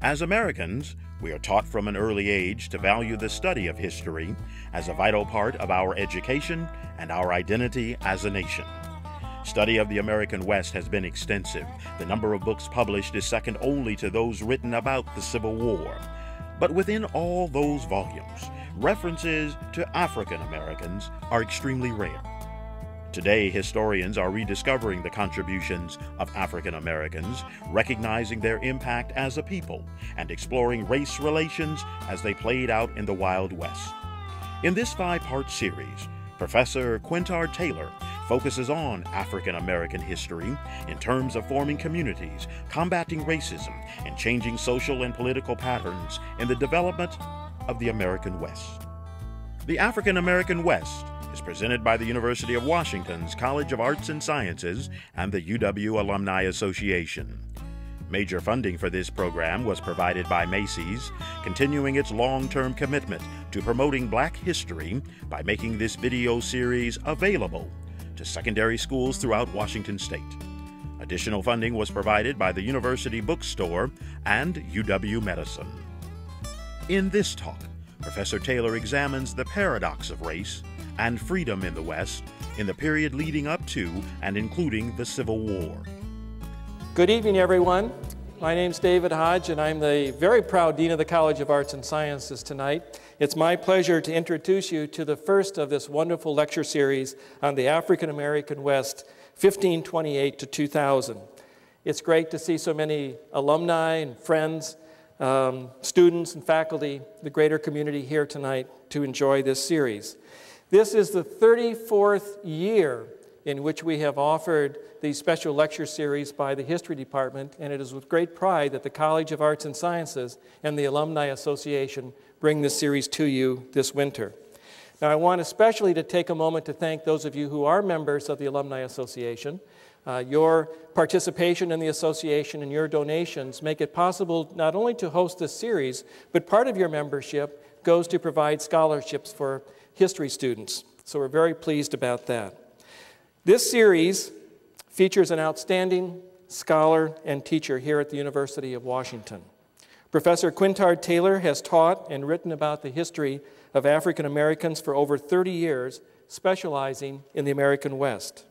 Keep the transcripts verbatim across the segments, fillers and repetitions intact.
As Americans, we are taught from an early age to value the study of history as a vital part of our education and our identity as a nation. Study of the American West has been extensive. The number of books published is second only to those written about the Civil War. But within all those volumes, references to African Americans are extremely rare. Today, historians are rediscovering the contributions of African Americans, recognizing their impact as a people, and exploring race relations as they played out in the Wild West. In this five-part series, Professor Quintard Taylor focuses on African American history in terms of forming communities, combating racism, and changing social and political patterns in the development of the American West. The African American West is presented by the University of Washington's College of Arts and Sciences and the U W Alumni Association. Major funding for this program was provided by Macy's, continuing its long-term commitment to promoting Black history by making this video series available to secondary schools throughout Washington State. Additional funding was provided by the University Bookstore and U W Medicine. In this talk, Professor Taylor examines the paradox of race and freedom in the West in the period leading up to and including the Civil War. Good evening, everyone. My name's David Hodge, and I'm the very proud Dean of the College of Arts and Sciences tonight. It's my pleasure to introduce you to the first of this wonderful lecture series on the African American West, fifteen twenty-eight to two thousand. It's great to see so many alumni and friends, um, students and faculty, the greater community here tonight to enjoy this series. This is the thirty-fourth year in which we have offered these special lecture series by the History Department, and it is with great pride that the College of Arts and Sciences and the Alumni Association bring this series to you this winter. Now, I want especially to take a moment to thank those of you who are members of the Alumni Association. Uh, your participation in the association and your donations make it possible not only to host this series, but part of your membership goes to provide scholarships for history students. So we're very pleased about that. This series features an outstanding scholar and teacher here at the University of Washington. Professor Quintard Taylor has taught and written about the history of African Americans for over thirty years, specializing in the American West.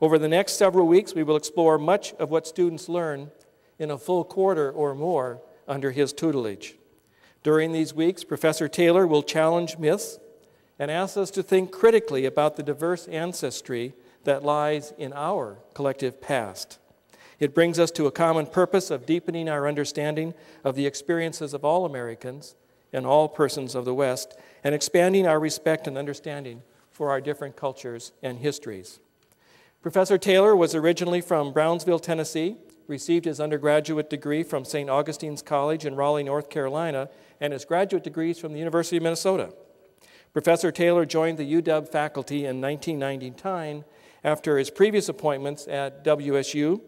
Over the next several weeks, we will explore much of what students learn in a full quarter or more under his tutelage. During these weeks, Professor Taylor will challenge myths and asks us to think critically about the diverse ancestry that lies in our collective past. It brings us to a common purpose of deepening our understanding of the experiences of all Americans and all persons of the West, and expanding our respect and understanding for our different cultures and histories. Professor Taylor was originally from Brownsville, Tennessee, received his undergraduate degree from Saint Augustine's College in Raleigh, North Carolina, and his graduate degrees from the University of Minnesota. Professor Taylor joined the U W faculty in nineteen ninety-nine after his previous appointments at W S U,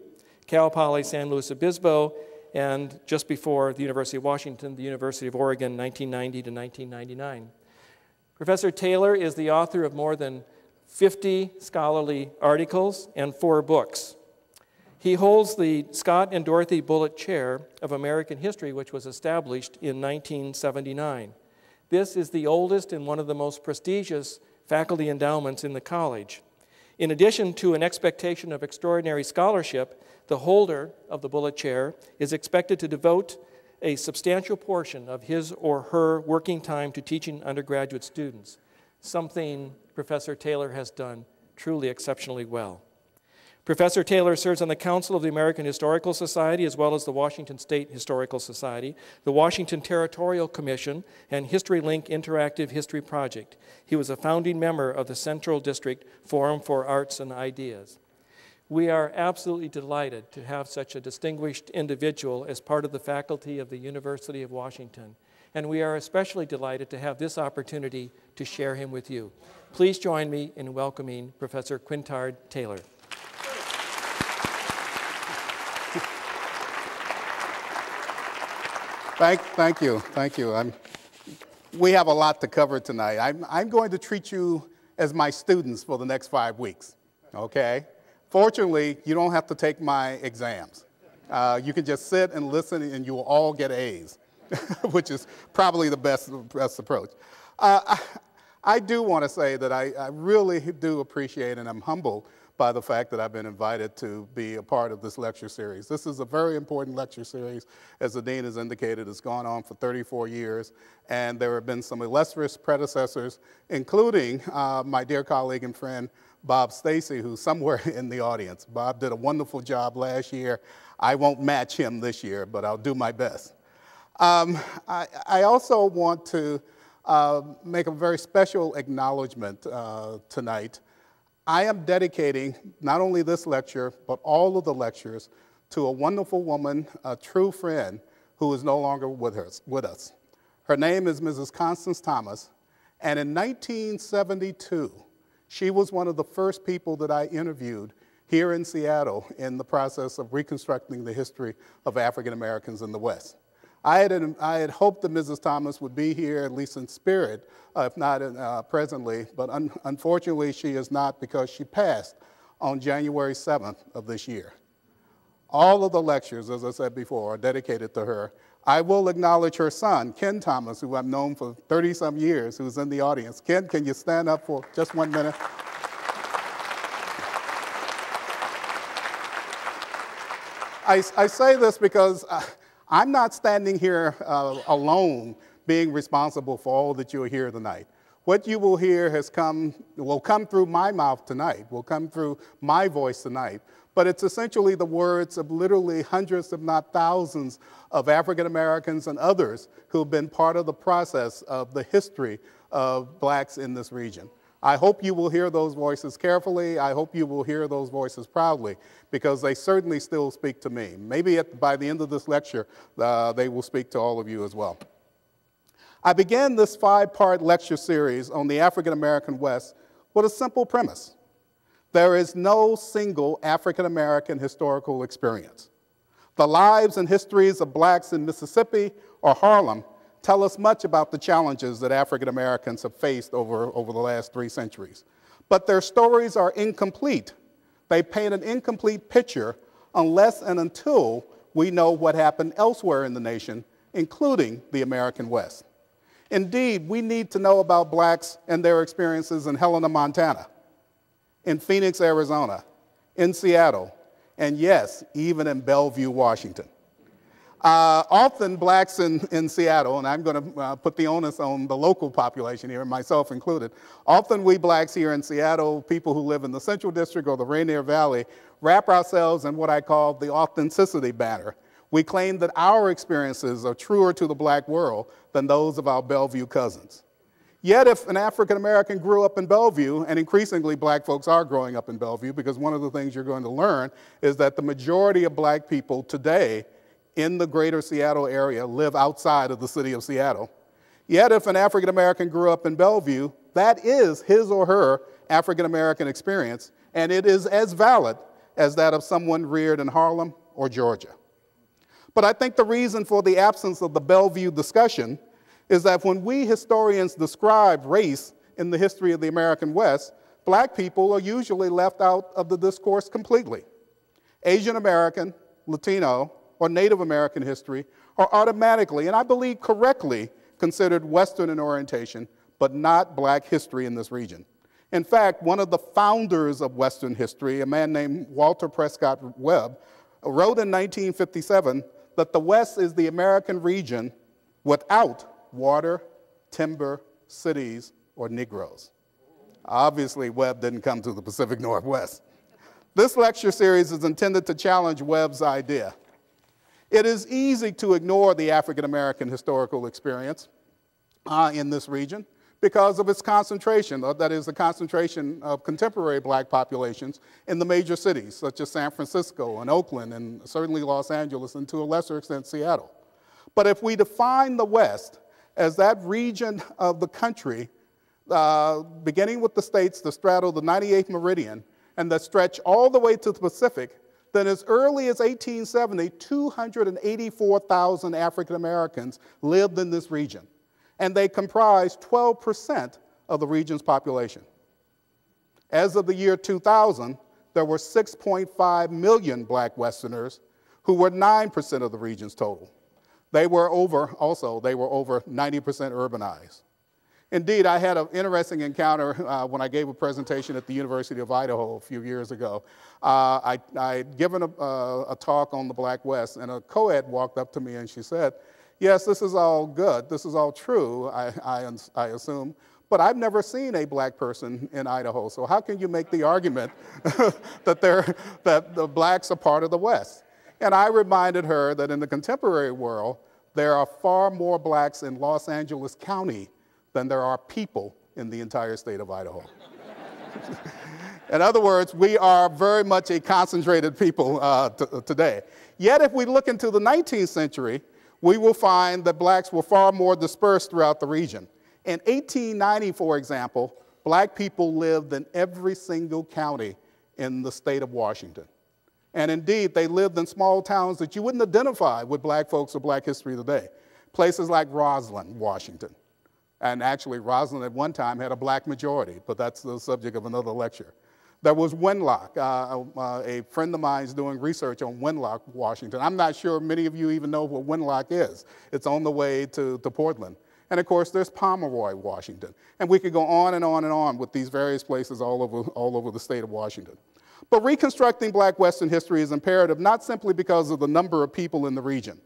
Cal Poly San Luis Obispo, and just before the University of Washington, the University of Oregon, nineteen ninety to nineteen ninety-nine. Professor Taylor is the author of more than fifty scholarly articles and four books. He holds the Scott and Dorothy Bullitt Chair of American History, which was established in nineteen seventy-nine. This is the oldest and one of the most prestigious faculty endowments in the college. In addition to an expectation of extraordinary scholarship, the holder of the Bullitt Chair is expected to devote a substantial portion of his or her working time to teaching undergraduate students, something Professor Taylor has done truly exceptionally well. Professor Taylor serves on the Council of the American Historical Society, as well as the Washington State Historical Society, the Washington Territorial Commission, and HistoryLink Interactive History Project. He was a founding member of the Central District Forum for Arts and Ideas. We are absolutely delighted to have such a distinguished individual as part of the faculty of the University of Washington, and we are especially delighted to have this opportunity to share him with you. Please join me in welcoming Professor Quintard Taylor. Thank, thank you, thank you. I'm, we have a lot to cover tonight. I'm, I'm going to treat you as my students for the next five weeks, okay? Fortunately, you don't have to take my exams, Uh, you can just sit and listen and you will all get A's, which is probably the best, best approach. Uh, I, I do want to say that I, I really do appreciate, and I'm humbled by the fact that I've been invited to be a part of this lecture series. This is a very important lecture series. As the Dean has indicated, it's gone on for thirty-four years, and there have been some illustrious predecessors, including uh, my dear colleague and friend, Bob Stacy, who's somewhere in the audience. Bob did a wonderful job last year. I won't match him this year, but I'll do my best. Um, I, I also want to uh, make a very special acknowledgement uh, tonight. I am dedicating not only this lecture, but all of the lectures to a wonderful woman, a true friend, who is no longer with us. With us. Her name is Missus Constance Thomas, and in nineteen seventy-two, she was one of the first people that I interviewed here in Seattle in the process of reconstructing the history of African Americans in the West. I had, I had hoped that Missus Thomas would be here, at least in spirit, uh, if not in, uh, presently, but un unfortunately she is not, because she passed on January seventh of this year. All of the lectures, as I said before, are dedicated to her. I will acknowledge her son, Ken Thomas, who I've known for thirty some years, who's in the audience. Ken, can you stand up for just one minute? I, I say this because I, I'm not standing here uh, alone being responsible for all that you'll hear tonight. What you will hear has come, will come through my mouth tonight, will come through my voice tonight, but it's essentially the words of literally hundreds, if not thousands, of African Americans and others who've been part of the process of the history of blacks in this region. I hope you will hear those voices carefully. I hope you will hear those voices proudly, because they certainly still speak to me. Maybe at, by the end of this lecture, uh, they will speak to all of you as well. I began this five-part lecture series on the African American West with a simple premise. There is no single African American historical experience. The lives and histories of blacks in Mississippi or Harlem tell us much about the challenges that African Americans have faced over, over the last three centuries. But their stories are incomplete. They paint an incomplete picture unless and until we know what happened elsewhere in the nation, including the American West. Indeed, we need to know about blacks and their experiences in Helena, Montana, in Phoenix, Arizona, in Seattle, and yes, even in Bellevue, Washington. Uh, often blacks in, in Seattle, and I'm going to uh, put the onus on the local population here, myself included, often we blacks here in Seattle, people who live in the Central District or the Rainier Valley, wrap ourselves in what I call the authenticity banner. We claim that our experiences are truer to the black world than those of our Bellevue cousins. Yet if an African American grew up in Bellevue, and increasingly black folks are growing up in Bellevue, because one of the things you're going to learn is that the majority of black people today in the greater Seattle area live outside of the city of Seattle. Yet if an African American grew up in Bellevue, that is his or her African American experience, and it is as valid as that of someone reared in Harlem or Georgia. But I think the reason for the absence of the Bellevue discussion is that when we historians describe race in the history of the American West, black people are usually left out of the discourse completely. Asian American, Latino, or Native American history are automatically, and I believe correctly, considered Western in orientation, but not black history in this region. In fact, one of the founders of Western history, a man named Walter Prescott Webb, wrote in nineteen fifty-seven that the West is the American region without water, timber, cities, or Negroes. Obviously, Webb didn't come to the Pacific Northwest. This lecture series is intended to challenge Webb's idea. It is easy to ignore the African American historical experience uh, in this region because of its concentration, that is the concentration of contemporary black populations in the major cities such as San Francisco and Oakland and certainly Los Angeles and to a lesser extent Seattle. But if we define the West as that region of the country, uh, beginning with the states that straddle the ninety-eighth meridian and that stretch all the way to the Pacific, then as early as eighteen seventy, two hundred eighty-four thousand African Americans lived in this region, and they comprised twelve percent of the region's population. As of the year two thousand, there were six point five million black Westerners who were nine percent of the region's total. They were over, also, they were over ninety percent urbanized. Indeed, I had an interesting encounter uh, when I gave a presentation at the University of Idaho a few years ago. Uh, I, I'd given a, uh, a talk on the Black West, and a co-ed walked up to me and she said, yes, this is all good, this is all true, I, I, I assume, but I've never seen a black person in Idaho, so how can you make the argument that, they're, that the blacks are part of the West? And I reminded her that in the contemporary world, there are far more blacks in Los Angeles County than there are people in the entire state of Idaho. In other words, we are very much a concentrated people uh, t today. Yet if we look into the nineteenth century, we will find that blacks were far more dispersed throughout the region. In eighteen ninety, for example, black people lived in every single county in the state of Washington. And indeed, they lived in small towns that you wouldn't identify with black folks or black history today. Places like Roslyn, Washington. And actually, Roslyn at one time had a black majority, but that's the subject of another lecture. There was Wenlock. Uh, uh, a friend of mine is doing research on Wenlock, Washington. I'm not sure many of you even know what Wenlock is. It's on the way to, to Portland. And of course, there's Pomeroy, Washington. And we could go on and on and on with these various places all over, all over the state of Washington. But reconstructing black Western history is imperative not simply because of the number of people in the region.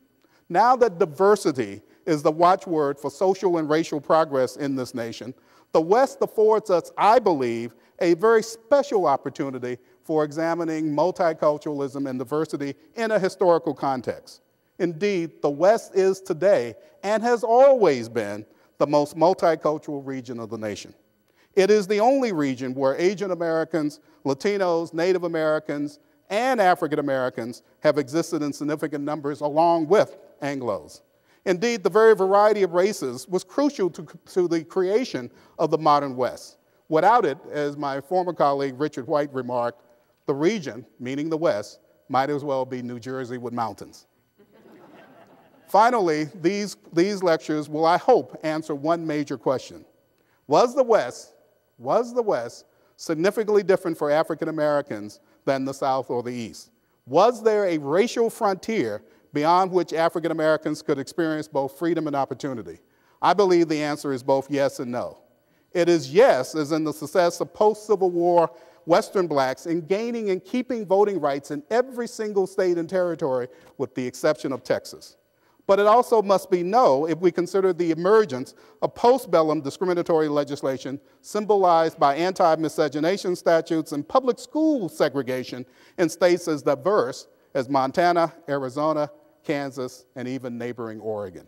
Now that diversity is the watchword for social and racial progress in this nation, the West affords us, I believe, a very special opportunity for examining multiculturalism and diversity in a historical context. Indeed, the West is today, and has always been, the most multicultural region of the nation. It is the only region where Asian Americans, Latinos, Native Americans, and African Americans have existed in significant numbers along with Anglos. Indeed, the very variety of races was crucial to, to the creation of the modern West. Without it, as my former colleague Richard White remarked, the region, meaning the West, might as well be New Jersey with mountains. Finally, these, these lectures will, I hope, answer one major question. Was the West, was the West significantly different for African Americans than the South or the East? Was there a racial frontier beyond which African Americans could experience both freedom and opportunity? I believe the answer is both yes and no. It is yes, as in the success of post-Civil War Western blacks in gaining and keeping voting rights in every single state and territory with the exception of Texas. But it also must be no if we consider the emergence of postbellum discriminatory legislation symbolized by anti-miscegenation statutes and public school segregation in states as diverse as Montana, Arizona, Kansas, and even neighboring Oregon.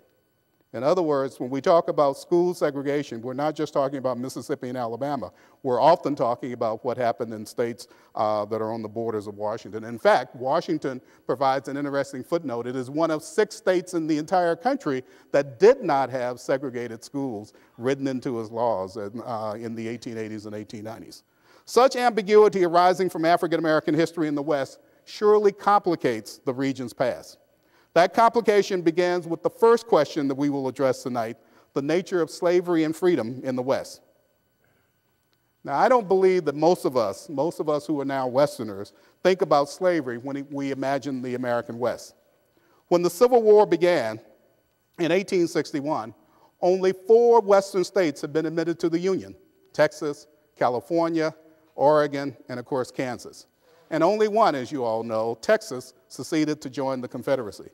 In other words, when we talk about school segregation, we're not just talking about Mississippi and Alabama. We're often talking about what happened in states uh, that are on the borders of Washington. In fact, Washington provides an interesting footnote. It is one of six states in the entire country that did not have segregated schools written into its laws in, uh, in the eighteen eighties and eighteen nineties. Such ambiguity arising from African American history in the West surely complicates the region's past. That complication begins with the first question that we will address tonight, the nature of slavery and freedom in the West. Now, I don't believe that most of us, most of us who are now Westerners, think about slavery when we imagine the American West. When the Civil War began in eighteen sixty-one, only four Western states had been admitted to the Union: Texas, California, Oregon, and of course, Kansas. And only one, as you all know, Texas, seceded to join the Confederacy.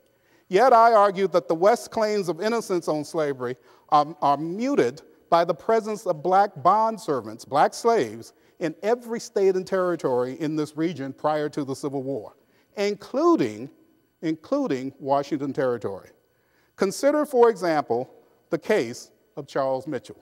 Yet I argue that the West's claims of innocence on slavery are, are muted by the presence of black bond servants, black slaves, in every state and territory in this region prior to the Civil War, including, including Washington Territory. Consider, for example, the case of Charles Mitchell.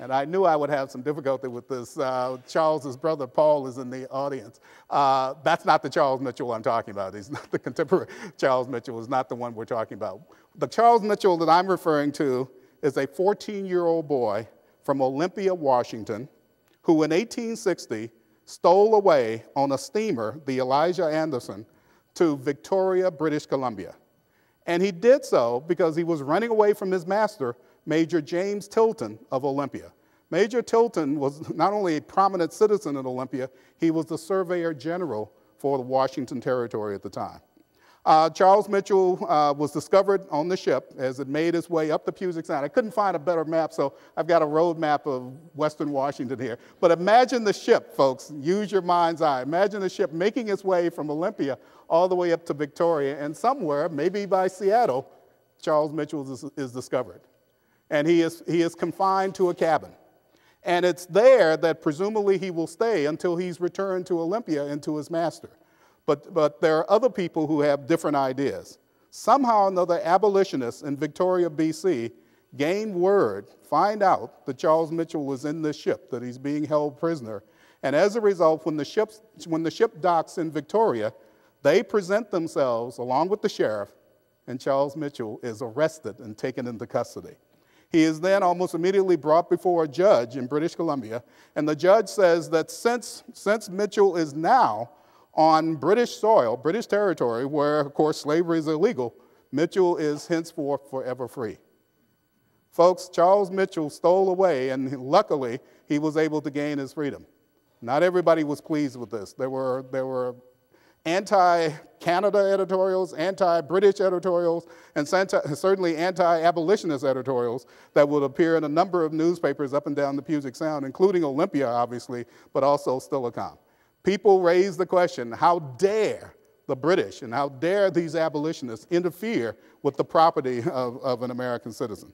And I knew I would have some difficulty with this. Uh, Charles's brother, Paul, is in the audience. Uh, that's not the Charles Mitchell I'm talking about. He's not the contemporary Charles Mitchell, is not the one we're talking about. The Charles Mitchell that I'm referring to is a fourteen-year-old boy from Olympia, Washington, who in eighteen sixty stole away on a steamer, the Elijah Anderson, to Victoria, British Columbia. And he did so because he was running away from his master, Major James Tilton of Olympia. Major Tilton was not only a prominent citizen at Olympia, he was the Surveyor General for the Washington Territory at the time. Uh, Charles Mitchell uh, was discovered on the ship as it made its way up the Puget Sound. I couldn't find a better map, so I've got a road map of Western Washington here. But imagine the ship, folks. Use your mind's eye. Imagine the ship making its way from Olympia all the way up to Victoria, and somewhere, maybe by Seattle, Charles Mitchell is, is discovered. And he is, he is confined to a cabin. And it's there that presumably he will stay until he's returned to Olympia and to his master. But, but there are other people who have different ideas. Somehow or another, abolitionists in Victoria, B C gain word, find out that Charles Mitchell was in this ship, that he's being held prisoner. And as a result, when the, ships, when the ship docks in Victoria, they present themselves along with the sheriff, and Charles Mitchell is arrested and taken into custody. He is then almost immediately brought before a judge in British Columbia, and the judge says that since, since Mitchell is now on British soil, British territory, where, of course, slavery is illegal, Mitchell is henceforth forever free. Folks, Charles Mitchell stole away, and luckily, he was able to gain his freedom. Not everybody was pleased with this. There were, there were anti-Canada editorials, anti-British editorials, and certainly anti-abolitionist editorials that would appear in a number of newspapers up and down the Puget Sound, including Olympia, obviously, but also Steilacoom. People raised the question, how dare the British and how dare these abolitionists interfere with the property of, of an American citizen?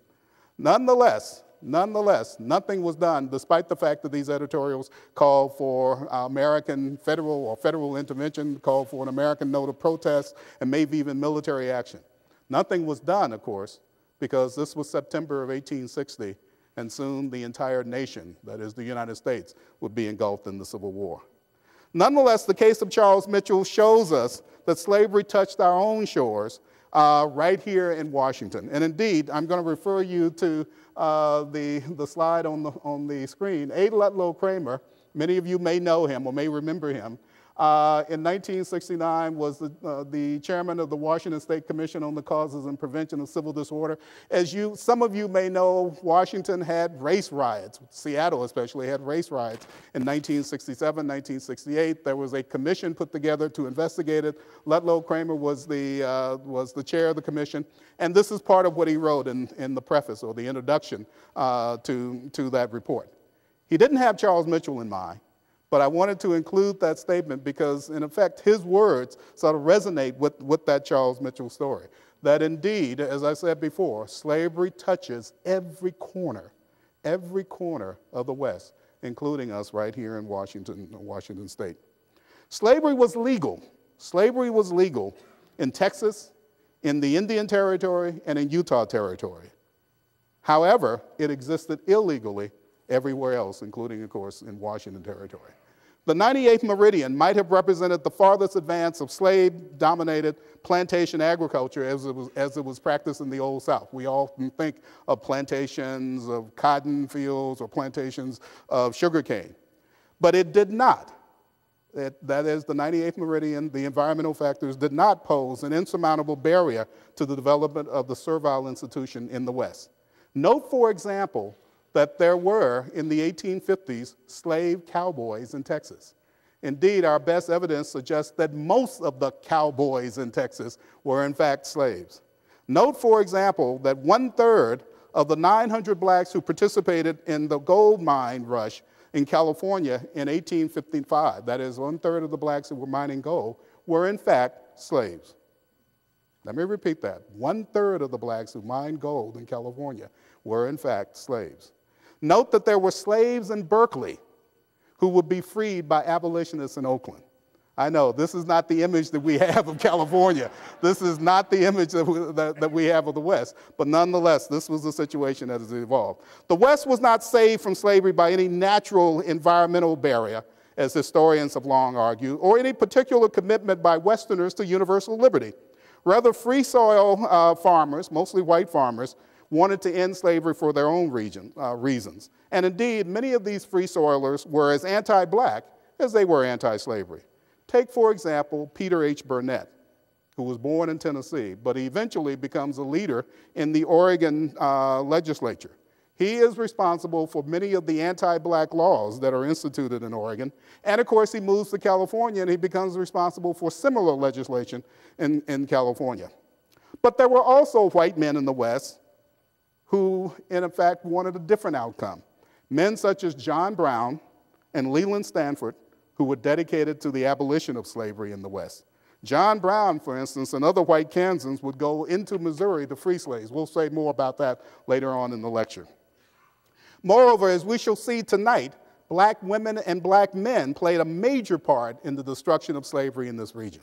Nonetheless, nonetheless, nothing was done, despite the fact that these editorials called for uh, American federal or federal intervention, called for an American note of protest, and maybe even military action. Nothing was done, of course, because this was September of eighteen sixty, and soon the entire nation, that is the United States, would be engulfed in the Civil War. Nonetheless, the case of Charles Mitchell shows us that slavery touched our own shores uh, right here in Washington. And indeed, I'm going to refer you to uh, the, the slide on the, on the screen. A. Ludlow Kramer, many of you may know him or may remember him, uh, in nineteen sixty-nine was the, uh, the chairman of the Washington State Commission on the Causes and Prevention of Civil Disorder. As you, some of you may know, Washington had race riots. Seattle especially had race riots in nineteen sixty-seven, nineteen sixty-eight. There was a commission put together to investigate it. Ludlow Kramer was the, uh, was the chair of the commission. And this is part of what he wrote in, in the preface or the introduction uh, to, to that report. He didn't have Charles Mitchell in mind. But I wanted to include that statement because, in effect, his words sort of resonate with, with that Charles Mitchell story. That indeed, as I said before, slavery touches every corner, every corner of the West, including us right here in Washington, Washington State. Slavery was legal. Slavery was legal in Texas, in the Indian Territory, and in Utah Territory. However, it existed illegally everywhere else, including, of course, in Washington Territory. The ninety-eighth Meridian might have represented the farthest advance of slave-dominated plantation agriculture as it was, as it was practiced in the Old South. We often think of plantations of cotton fields or plantations of sugarcane. But it did not. It, that is, the ninety-eighth Meridian, the environmental factors did not pose an insurmountable barrier to the development of the servile institution in the West. Note, for example, that there were, in the eighteen fifties, slave cowboys in Texas. Indeed, our best evidence suggests that most of the cowboys in Texas were, in fact, slaves. Note, for example, that one-third of the nine hundred blacks who participated in the gold mine rush in California in eighteen fifty-five, that is, one-third of the blacks who were mining gold, were, in fact, slaves. Let me repeat that. One-third of the blacks who mined gold in California were, in fact, slaves. Note that there were slaves in Berkeley who would be freed by abolitionists in Oakland. I know, this is not the image that we have of California. This is not the image that we, that, that we have of the West. But nonetheless, this was the situation that has evolved. The West was not saved from slavery by any natural environmental barrier, as historians have long argued, or any particular commitment by Westerners to universal liberty. Rather, free soil uh, farmers, mostly white farmers, wanted to end slavery for their own region, uh, reasons. And indeed, many of these free soilers were as anti-black as they were anti-slavery. Take, for example, Peter H. Burnett, who was born in Tennessee, but he eventually becomes a leader in the Oregon uh, legislature. He is responsible for many of the anti-black laws that are instituted in Oregon. And of course, he moves to California and he becomes responsible for similar legislation in, in California. But there were also white men in the West who, in fact, wanted a different outcome. Men such as John Brown and Leland Stanford, who were dedicated to the abolition of slavery in the West. John Brown, for instance, and other white Kansans would go into Missouri to free slaves. We'll say more about that later on in the lecture. Moreover, as we shall see tonight, black women and black men played a major part in the destruction of slavery in this region.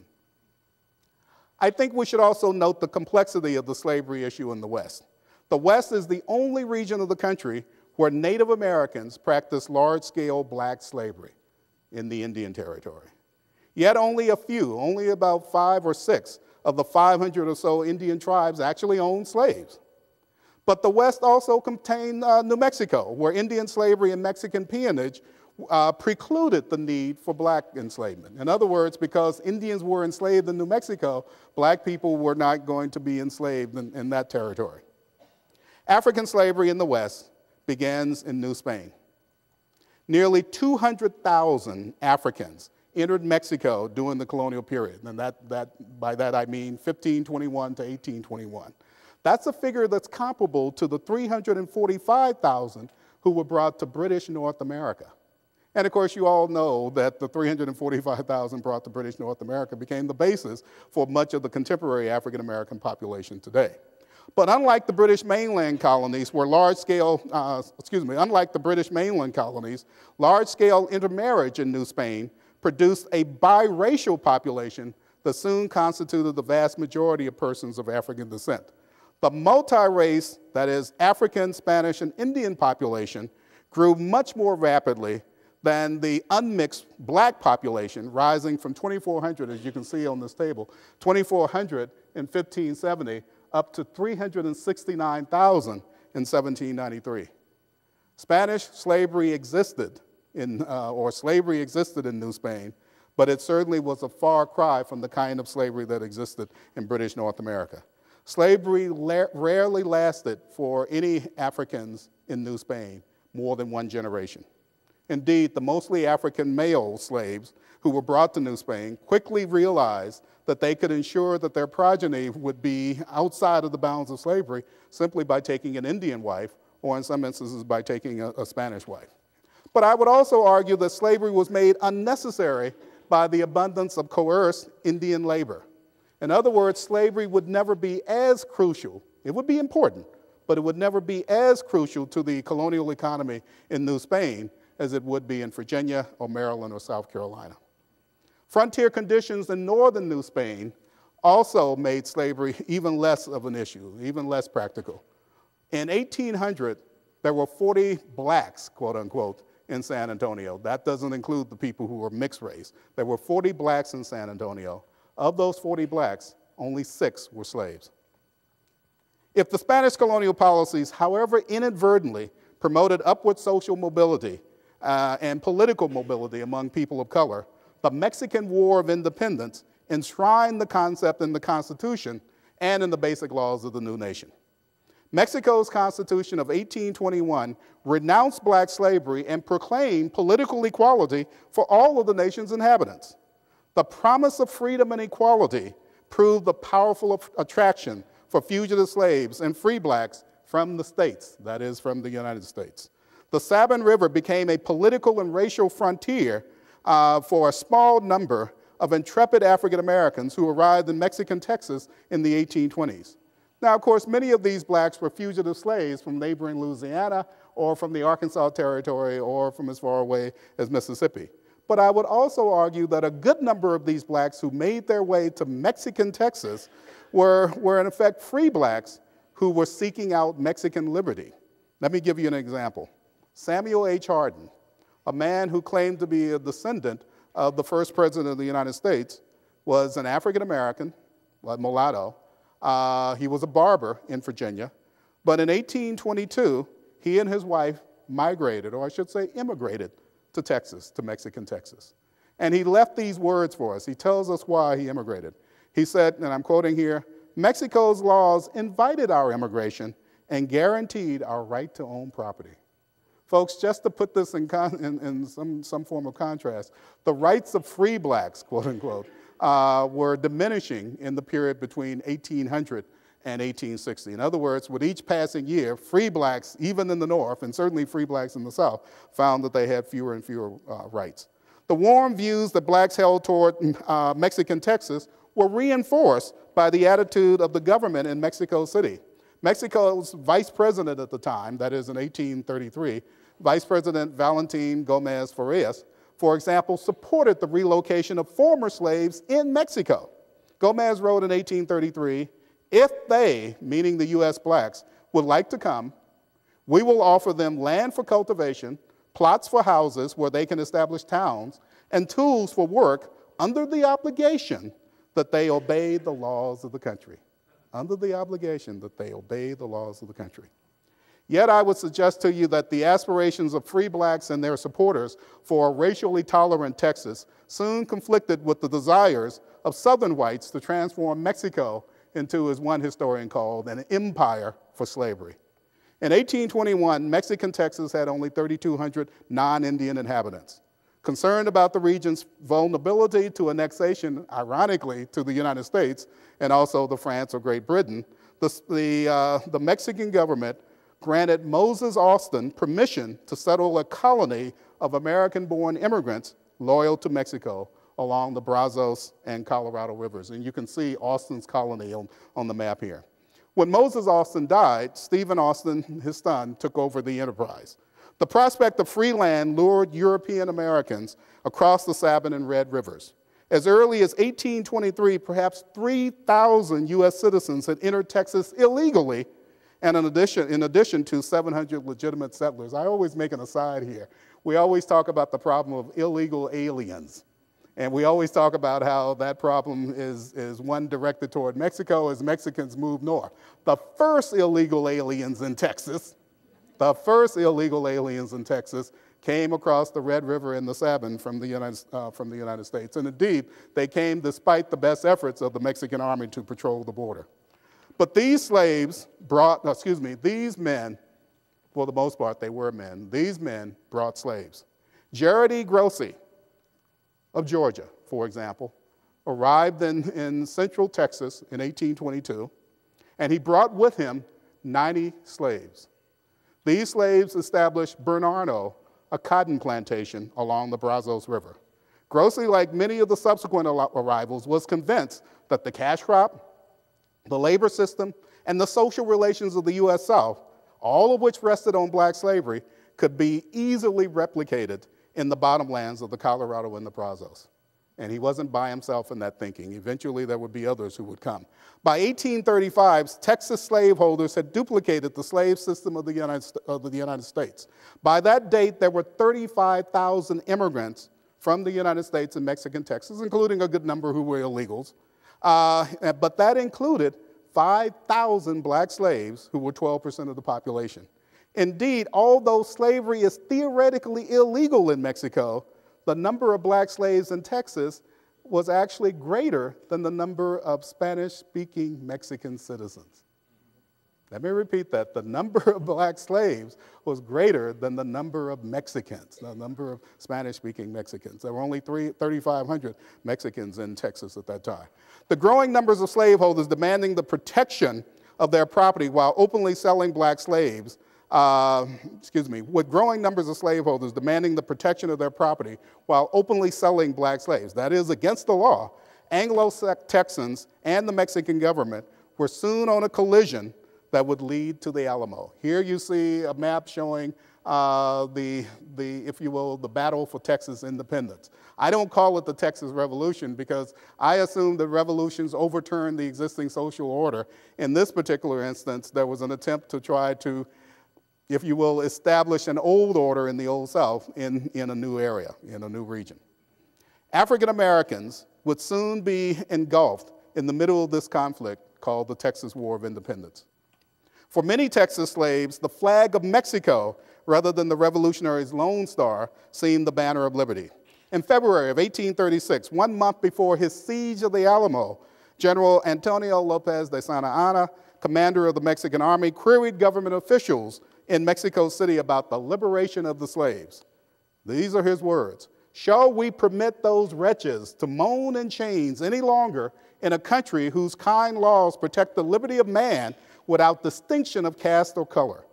I think we should also note the complexity of the slavery issue in the West. The West is the only region of the country where Native Americans practiced large-scale black slavery in the Indian Territory. Yet only a few, only about five or six of the five hundred or so Indian tribes actually owned slaves. But the West also contained uh, New Mexico, where Indian slavery and Mexican peonage uh, precluded the need for black enslavement. In other words, because Indians were enslaved in New Mexico, black people were not going to be enslaved in, in that territory. African slavery in the West begins in New Spain. Nearly two hundred thousand Africans entered Mexico during the colonial period, and that, that, by that I mean fifteen twenty-one to eighteen twenty-one. That's a figure that's comparable to the three hundred forty-five thousand who were brought to British North America. And of course, you all know that the three hundred forty-five thousand brought to British North America became the basis for much of the contemporary African-American population today. But unlike the British mainland colonies, where large-scale, uh, excuse me, unlike the British mainland colonies, large-scale intermarriage in New Spain produced a biracial population that soon constituted the vast majority of persons of African descent. The multi-race, that is, African, Spanish, and Indian population grew much more rapidly than the unmixed black population, rising from twenty-four hundred, as you can see on this table, twenty-four hundred in fifteen seventy, up to three hundred sixty-nine thousand in seventeen ninety-three. Spanish slavery existed in, uh, or slavery existed in New Spain, but it certainly was a far cry from the kind of slavery that existed in British North America. Slavery la- rarely lasted for any Africans in New Spain more than one generation. Indeed, the mostly African male slaves who were brought to New Spain quickly realized that they could ensure that their progeny would be outside of the bounds of slavery simply by taking an Indian wife, or in some instances by taking a, a Spanish wife. But I would also argue that slavery was made unnecessary by the abundance of coerced Indian labor. In other words, slavery would never be as crucial. It would be important, but it would never be as crucial to the colonial economy in New Spain as it would be in Virginia or Maryland or South Carolina. Frontier conditions in northern New Spain also made slavery even less of an issue, even less practical. In eighteen hundred, there were forty blacks, quote unquote, in San Antonio. That doesn't include the people who were mixed race. There were forty blacks in San Antonio. Of those forty blacks, only six were slaves. If the Spanish colonial policies, however inadvertently, promoted upward social mobility uh, and political mobility among people of color, the Mexican War of Independence enshrined the concept in the Constitution and in the basic laws of the new nation. Mexico's Constitution of eighteen twenty-one renounced black slavery and proclaimed political equality for all of the nation's inhabitants. The promise of freedom and equality proved the powerful attraction for fugitive slaves and free blacks from the states, that is, from the United States. The Sabine River became a political and racial frontier uh, for a small number of intrepid African Americans who arrived in Mexican Texas in the eighteen twenties. Now, of course, many of these blacks were fugitive slaves from neighboring Louisiana or from the Arkansas Territory or from as far away as Mississippi. But I would also argue that a good number of these blacks who made their way to Mexican Texas were, were in effect free blacks who were seeking out Mexican liberty. Let me give you an example. Samuel H. Hardin, a man who claimed to be a descendant of the first president of the United States, was an African American, a mulatto. Uh, he was a barber in Virginia. But in eighteen twenty-two, he and his wife migrated, or I should say immigrated, to Texas, to Mexican Texas. And he left these words for us. He tells us why he immigrated. He said, and I'm quoting here, "Mexico's laws invited our immigration and guaranteed our right to own property. Folks, just to put this in, con in, in some, some form of contrast, the rights of free blacks, quote unquote, uh, were diminishing in the period between eighteen hundred and eighteen sixty. In other words, with each passing year, free blacks, even in the North, and certainly free blacks in the South, found that they had fewer and fewer uh, rights. The warm views that blacks held toward uh, Mexican Texas were reinforced by the attitude of the government in Mexico City. Mexico's vice president at the time, that is in eighteen thirty-three, Vice President Valentin Gomez Farias, for example, supported the relocation of former slaves in Mexico. Gomez wrote in eighteen thirty-three, "If they," meaning the U S blacks, "would like to come, we will offer them land for cultivation, plots for houses where they can establish towns, and tools for work under the obligation that they obey the laws of the country." Under the obligation that they obey the laws of the country. Yet I would suggest to you that the aspirations of free blacks and their supporters for a racially tolerant Texas soon conflicted with the desires of Southern whites to transform Mexico into, as one historian called, an empire for slavery. In eighteen twenty-one, Mexican Texas had only thirty-two hundred non-Indian inhabitants. Concerned about the region's vulnerability to annexation, ironically, to the United States and also to France or Great Britain, the, the, uh, the Mexican government granted Moses Austin permission to settle a colony of American-born immigrants loyal to Mexico along the Brazos and Colorado rivers. And you can see Austin's colony on, on the map here. When Moses Austin died, Stephen Austin, his son, took over the enterprise. The prospect of free land lured European Americans across the Sabine and Red Rivers. As early as eighteen twenty-three, perhaps three thousand U S citizens had entered Texas illegally, and in addition, in addition to seven hundred legitimate settlers. I always make an aside here. We always talk about the problem of illegal aliens. And we always talk about how that problem is, is one directed toward Mexico as Mexicans move north. The first illegal aliens in Texas, the first illegal aliens in Texas came across the Red River and the Sabine from the United, uh, from the United States. And indeed, they came despite the best efforts of the Mexican army to patrol the border. But these slaves brought, excuse me, these men, for the most part, they were men. These men brought slaves. Jared E. Grossi of Georgia, for example, arrived in, in central Texas in eighteen twenty-two, and he brought with him ninety slaves. These slaves established Bernardo, a cotton plantation along the Brazos River. Grossi, like many of the subsequent arrivals, was convinced that the cash crop, the labor system, and the social relations of the U S South, all of which rested on black slavery, could be easily replicated in the bottomlands of the Colorado and the Brazos. And he wasn't by himself in that thinking. Eventually, there would be others who would come. By eighteen thirty-five, Texas slaveholders had duplicated the slave system of the United, of the United States. By that date, there were thirty-five thousand immigrants from the United States and Mexican Texas, including a good number who were illegals. Uh, but that included five thousand black slaves who were twelve percent of the population. Indeed, although slavery is theoretically illegal in Mexico, the number of black slaves in Texas was actually greater than the number of Spanish-speaking Mexican citizens. Let me repeat that. The number of black slaves was greater than the number of Mexicans, the number of Spanish-speaking Mexicans. There were only three thousand five hundred Mexicans in Texas at that time. The growing numbers of slaveholders demanding the protection of their property while openly selling black slaves Uh, excuse me, with growing numbers of slaveholders demanding the protection of their property while openly selling black slaves, that is against the law, Anglo-Texans and the Mexican government were soon on a collision that would lead to the Alamo. Here you see a map showing uh, the, the, if you will, the battle for Texas independence. I don't call it the Texas Revolution because I assume that revolutions overturn the existing social order. In this particular instance, there was an attempt to try to, if you will, establish an old order in the Old South in, in a new area, in a new region. African Americans would soon be engulfed in the middle of this conflict called the Texas War of Independence. For many Texas slaves, the flag of Mexico, rather than the revolutionaries' Lone Star, seemed the banner of liberty. In February of eighteen thirty-six, one month before his siege of the Alamo, General Antonio Lopez de Santa Anna commander of the Mexican army, queried government officials in Mexico City about the liberation of the slaves. These are his words. "Shall we permit those wretches to moan in chains any longer in a country whose kind laws protect the liberty of man without distinction of caste or color?"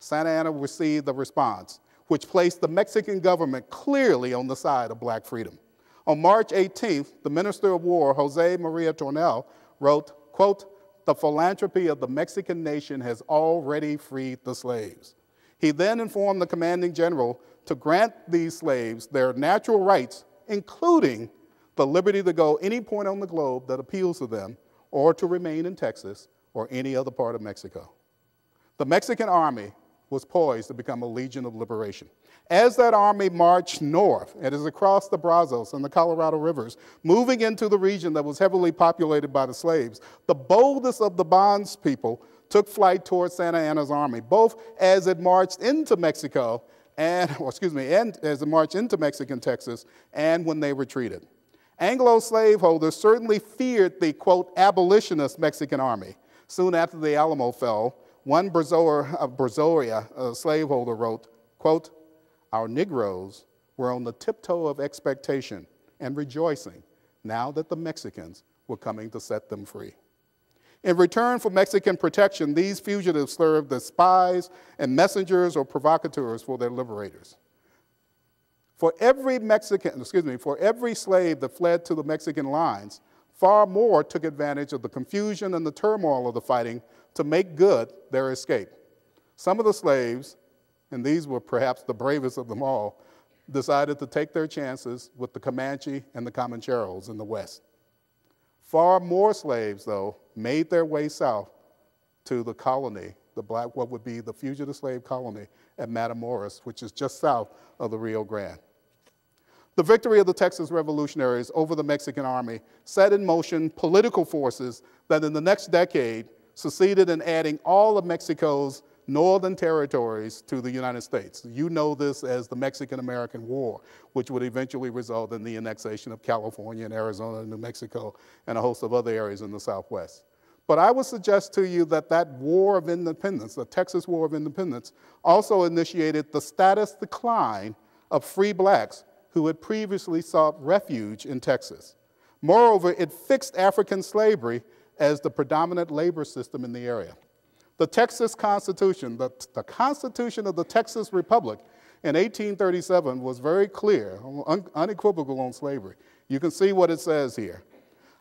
Santa Anna received a response which placed the Mexican government clearly on the side of black freedom. On March eighteenth, the Minister of War, Jose Maria Tornel, wrote, quote, "The philanthropy of the Mexican nation has already freed the slaves." He then informed the commanding general to grant these slaves their natural rights, including the liberty to go any point on the globe that appeals to them, or to remain in Texas or any other part of Mexico. The Mexican army was poised to become a legion of liberation. As that army marched north, it is across the Brazos and the Colorado rivers, moving into the region that was heavily populated by the slaves, the boldest of the bondspeople took flight towards Santa Anna's army, both as it marched into Mexico and, or excuse me, and as it marched into Mexican Texas and when they retreated. Anglo slaveholders certainly feared the, quote, abolitionist Mexican army. Soon after the Alamo fell, one Brazoria, a Brazoria a slaveholder wrote, quote, "Our Negroes were on the tiptoe of expectation and rejoicing now that the Mexicans were coming to set them free." In return for Mexican protection, these fugitives served as spies and messengers or provocateurs for their liberators. For every Mexican, excuse me, for every slave that fled to the Mexican lines, far more took advantage of the confusion and the turmoil of the fighting to make good their escape. Some of the slaves, and these were perhaps the bravest of them all, decided to take their chances with the Comanche and the Comancheros in the West. Far more slaves, though, made their way south to the colony, the black, what would be the fugitive slave colony at Matamoros, which is just south of the Rio Grande. The victory of the Texas revolutionaries over the Mexican army set in motion political forces that in the next decade succeeded in adding all of Mexico's northern territories to the United States. You know this as the Mexican-American War, which would eventually result in the annexation of California and Arizona and New Mexico and a host of other areas in the Southwest. But I would suggest to you that that War of Independence, the Texas War of Independence, also initiated the status decline of free blacks who had previously sought refuge in Texas. Moreover, it fixed African slavery as the predominant labor system in the area. The Texas Constitution, the, the Constitution of the Texas Republic in eighteen thirty-seven was very clear, un, unequivocal on slavery. You can see what it says here.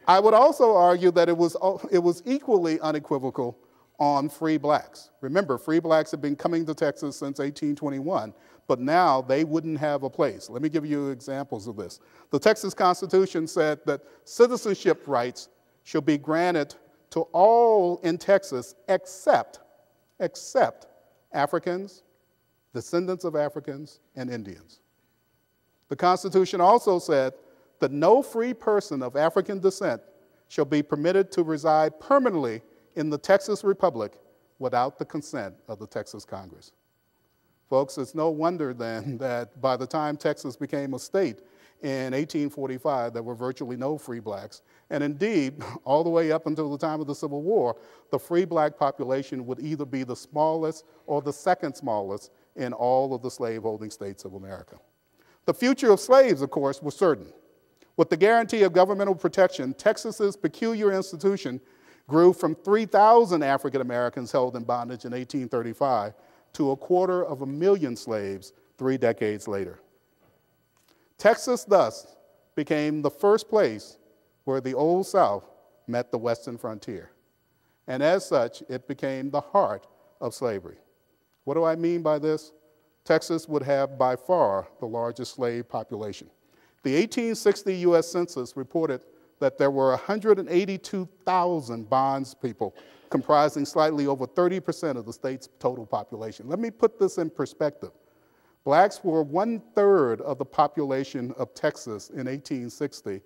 I would also argue that it was, it was equally unequivocal on free blacks. Remember, free blacks had been coming to Texas since eighteen twenty-one, but now they wouldn't have a place. Let me give you examples of this. The Texas Constitution said that citizenship rights shall be granted to all in Texas except, except Africans, descendants of Africans, and Indians. The Constitution also said that no free person of African descent shall be permitted to reside permanently in the Texas Republic without the consent of the Texas Congress. Folks, it's no wonder then that by the time Texas became a state in eighteen forty-five, there were virtually no free blacks. And indeed, all the way up until the time of the Civil War, the free black population would either be the smallest or the second smallest in all of the slaveholding states of America. The future of slaves, of course, was certain. With the guarantee of governmental protection, Texas's peculiar institution grew from three thousand African Americans held in bondage in eighteen thirty-five to a quarter of a million slaves three decades later. Texas thus became the first place where the Old South met the Western frontier. And as such, it became the heart of slavery. What do I mean by this? Texas would have by far the largest slave population. The eighteen sixty U S Census reported that there were one hundred eighty-two thousand bondspeople, comprising slightly over thirty percent of the state's total population. Let me put this in perspective. Blacks were one-third of the population of Texas in eighteen sixty.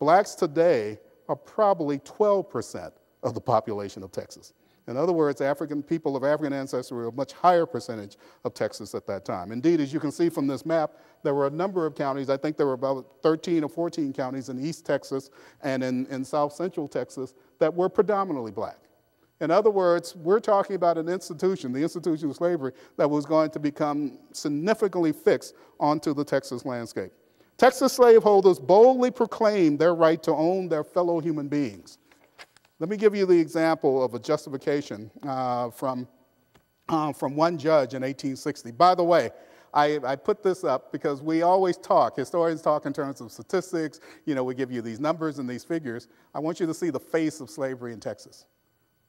Blacks today are probably twelve percent of the population of Texas. In other words, African people of African ancestry were a much higher percentage of Texas at that time. Indeed, as you can see from this map, there were a number of counties. I think there were about thirteen or fourteen counties in East Texas and in, in South Central Texas that were predominantly black. In other words, we're talking about an institution, the institution of slavery, that was going to become significantly fixed onto the Texas landscape. Texas slaveholders boldly proclaimed their right to own their fellow human beings. Let me give you the example of a justification uh, from, uh, from one judge in eighteen sixty. By the way, I, I put this up because we always talk, historians talk in terms of statistics, you know, we give you these numbers and these figures. I want you to see the face of slavery in Texas.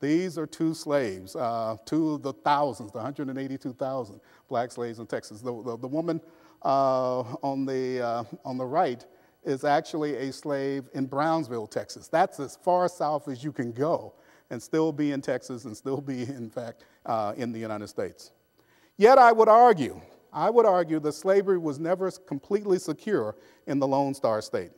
These are two slaves, uh, two of the thousands, the one hundred eighty-two thousand black slaves in Texas. The, the, the woman uh, on, the, uh, on the right is actually a slave in Brownsville, Texas. That's as far south as you can go and still be in Texas and still be, in fact, uh, in the United States. Yet I would argue, I would argue that slavery was never completely secure in the Lone Star State.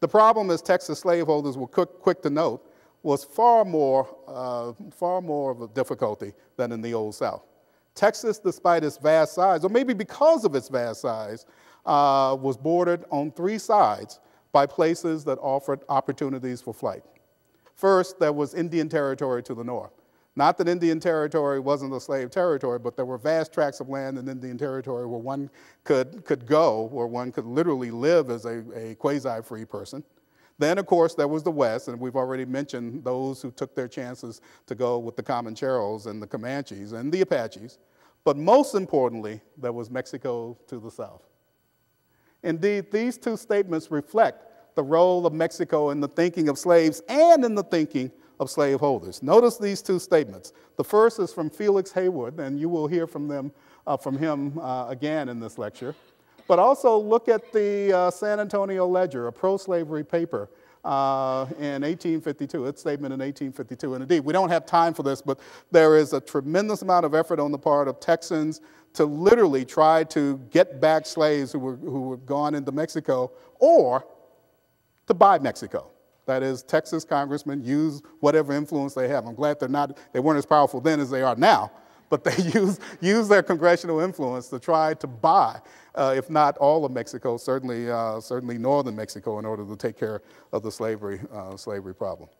The problem, as Texas slaveholders were quick, quick to note, was far more, uh, far more of a difficulty than in the Old South. Texas, despite its vast size, or maybe because of its vast size, uh, was bordered on three sides by places that offered opportunities for flight. First, there was Indian Territory to the north. Not that Indian Territory wasn't a slave territory, but there were vast tracts of land in Indian Territory where one could, could go, where one could literally live as a, a quasi-free person. Then, of course, there was the West, and we've already mentioned those who took their chances to go with the Comancheros and the Comanches and the Apaches. But most importantly, there was Mexico to the south. Indeed, these two statements reflect the role of Mexico in the thinking of slaves and in the thinking of slaveholders. Notice these two statements. The first is from Felix Haywood, and you will hear from, them, uh, from him uh, again in this lecture. But also look at the uh, San Antonio Ledger, a pro-slavery paper uh, in eighteen fifty-two, its statement in eighteen fifty-two. And indeed, we don't have time for this, but there is a tremendous amount of effort on the part of Texans to literally try to get back slaves who were, who had gone into Mexico or to buy Mexico. That is, Texas congressmen use whatever influence they have. I'm glad they're not, they weren't as powerful then as they are now. But they use, use their congressional influence to try to buy, uh, if not all of Mexico, certainly, uh, certainly northern Mexico, in order to take care of the slavery, uh, slavery problem.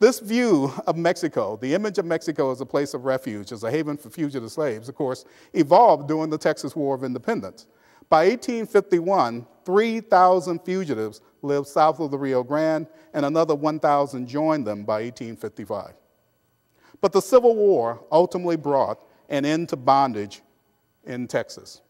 This view of Mexico, the image of Mexico as a place of refuge, as a haven for fugitive slaves, of course, evolved during the Texas War of Independence. By eighteen fifty-one, three thousand fugitives lived south of the Rio Grande, and another one thousand joined them by eighteen fifty-five. But the Civil War ultimately brought an end to bondage in Texas.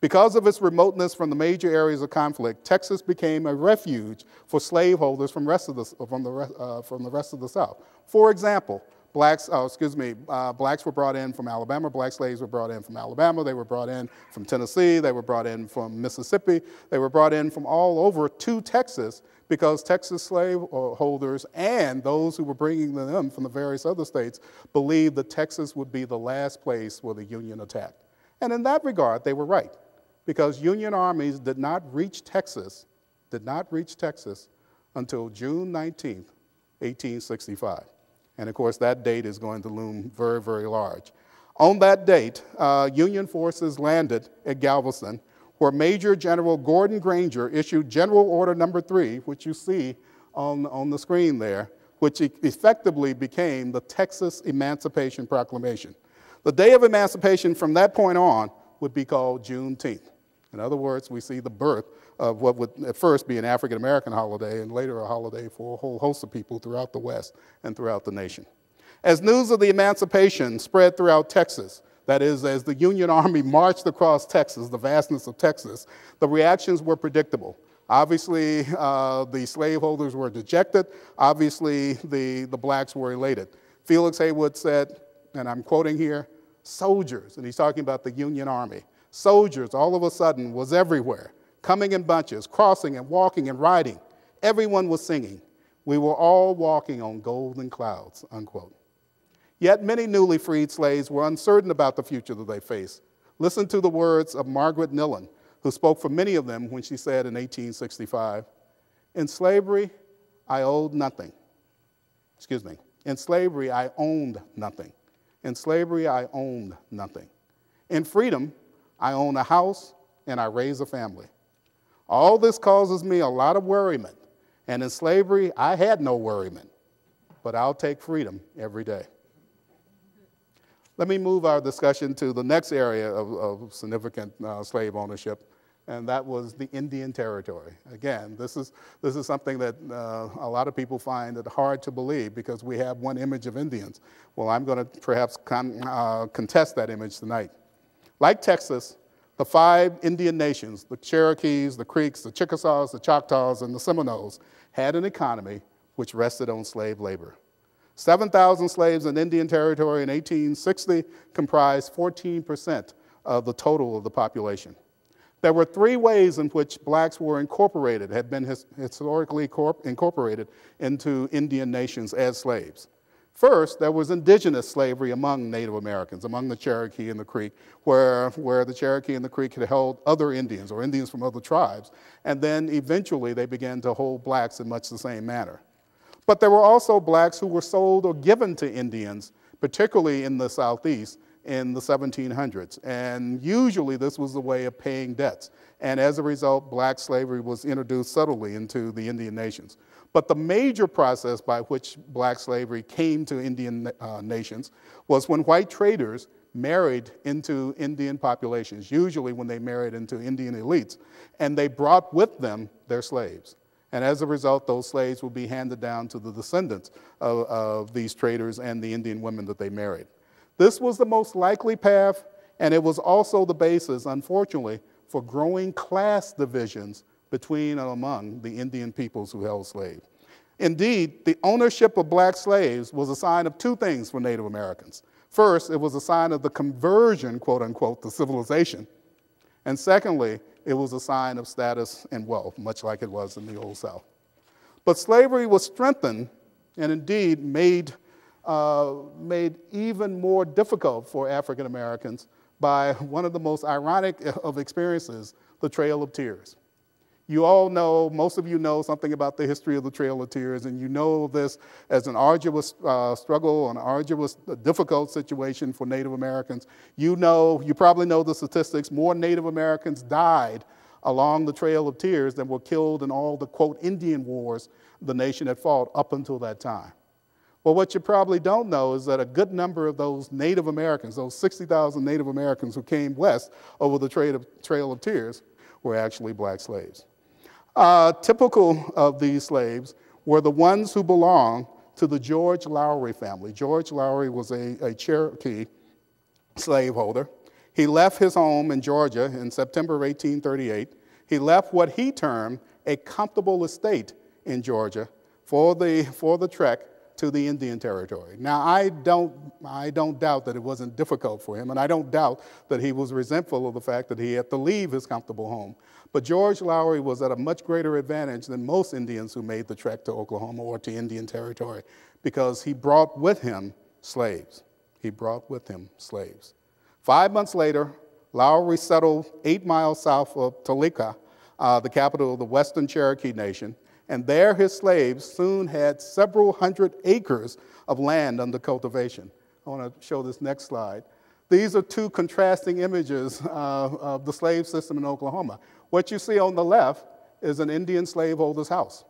Because of its remoteness from the major areas of conflict, Texas became a refuge for slaveholders from, rest of the, from, the, uh, from the rest of the South. For example, blacks, oh, excuse me, uh, blacks were brought in from Alabama, black slaves were brought in from Alabama, they were brought in from Tennessee, they were brought in from Mississippi, they were brought in from all over to Texas, because Texas slaveholders and those who were bringing them from the various other states believed that Texas would be the last place where the Union attacked. And in that regard, they were right, because Union armies did not reach Texas, did not reach Texas until June nineteenth, eighteen sixty-five. And of course, that date is going to loom very, very large. On that date, uh, Union forces landed at Galveston, where Major General Gordon Granger issued General Order Number Three, which you see on, on the screen there, which e- effectively became the Texas Emancipation Proclamation. The day of emancipation from that point on would be called Juneteenth. In other words, we see the birth of what would at first be an African-American holiday and later a holiday for a whole host of people throughout the West and throughout the nation. As news of the emancipation spread throughout Texas, that is, as the Union Army marched across Texas, the vastness of Texas, the reactions were predictable. Obviously, uh, the slaveholders were dejected. Obviously, the, the blacks were elated. Felix Haywood said, and I'm quoting here, soldiers, and he's talking about the Union Army, soldiers all of a sudden was everywhere, coming in bunches, crossing and walking and riding. Everyone was singing. We were all walking on golden clouds, unquote. Yet many newly freed slaves were uncertain about the future that they faced. Listen to the words of Margaret Nillan, who spoke for many of them when she said in eighteen sixty-five, in slavery, I owed nothing. Excuse me. In slavery, I owned nothing. In slavery, I owned nothing. In freedom, I own a house and I raise a family. All this causes me a lot of worriment, and in slavery, I had no worriment. but I'll take freedom every day. Let me move our discussion to the next area of, of significant uh, slave ownership, and that was the Indian Territory. Again, this is, this is something that uh, a lot of people find it hard to believe because we have one image of Indians. Well, I'm going to perhaps con uh, contest that image tonight. Like Texas, the five Indian nations, the Cherokees, the Creeks, the Chickasaws, the Choctaws, and the Seminoles, had an economy which rested on slave labor. seven thousand slaves in Indian Territory in eighteen sixty comprised fourteen percent of the total of the population. There were three ways in which blacks were incorporated, had been his, historically incorporated into Indian nations as slaves. First, there was indigenous slavery among Native Americans, among the Cherokee and the Creek, where, where the Cherokee and the Creek had held other Indians or Indians from other tribes, and then eventually they began to hold blacks in much the same manner. But there were also blacks who were sold or given to Indians, particularly in the Southeast, in the seventeen hundreds, and usually this was the way of paying debts, and as a result, black slavery was introduced subtly into the Indian nations. But the major process by which black slavery came to Indian uh, nations was when white traders married into Indian populations, usually when they married into Indian elites, and they brought with them their slaves. And as a result, those slaves would be handed down to the descendants of, of these traders and the Indian women that they married. This was the most likely path, and it was also the basis, unfortunately, for growing class divisions between and among the Indian peoples who held slaves. Indeed, the ownership of black slaves was a sign of two things for Native Americans. First, it was a sign of the conversion, quote unquote, to civilization. And secondly, it was a sign of status and wealth, much like it was in the Old South. But slavery was strengthened and indeed made Uh, made even more difficult for African Americans by one of the most ironic of experiences, the Trail of Tears. You all know, most of you know something about the history of the Trail of Tears, and you know this as an arduous uh, struggle, an arduous, difficult situation for Native Americans. You know, you probably know the statistics, more Native Americans died along the Trail of Tears than were killed in all the, quote, Indian wars the nation had fought up until that time. Well, what you probably don't know is that a good number of those Native Americans, those sixty thousand Native Americans who came west over the Trail of, Trail of Tears, were actually black slaves. Uh, typical of these slaves were the ones who belonged to the George Lowry family. George Lowry was a, a Cherokee slaveholder. He left his home in Georgia in September eighteen thirty-eight. He left what he termed a comfortable estate in Georgia for the, for the trek to the Indian Territory. Now, I don't, I don't doubt that it wasn't difficult for him, and I don't doubt that he was resentful of the fact that he had to leave his comfortable home. But George Lowry was at a much greater advantage than most Indians who made the trek to Oklahoma or to Indian Territory, because he brought with him slaves. He brought with him slaves. Five months later, Lowry settled eight miles south of Topeka, uh, the capital of the Western Cherokee Nation, and there his slaves soon had several hundred acres of land under cultivation. I want to show this next slide. These are two contrasting images uh, of the slave system in Oklahoma. What you see on the left is an Indian slaveholder's house.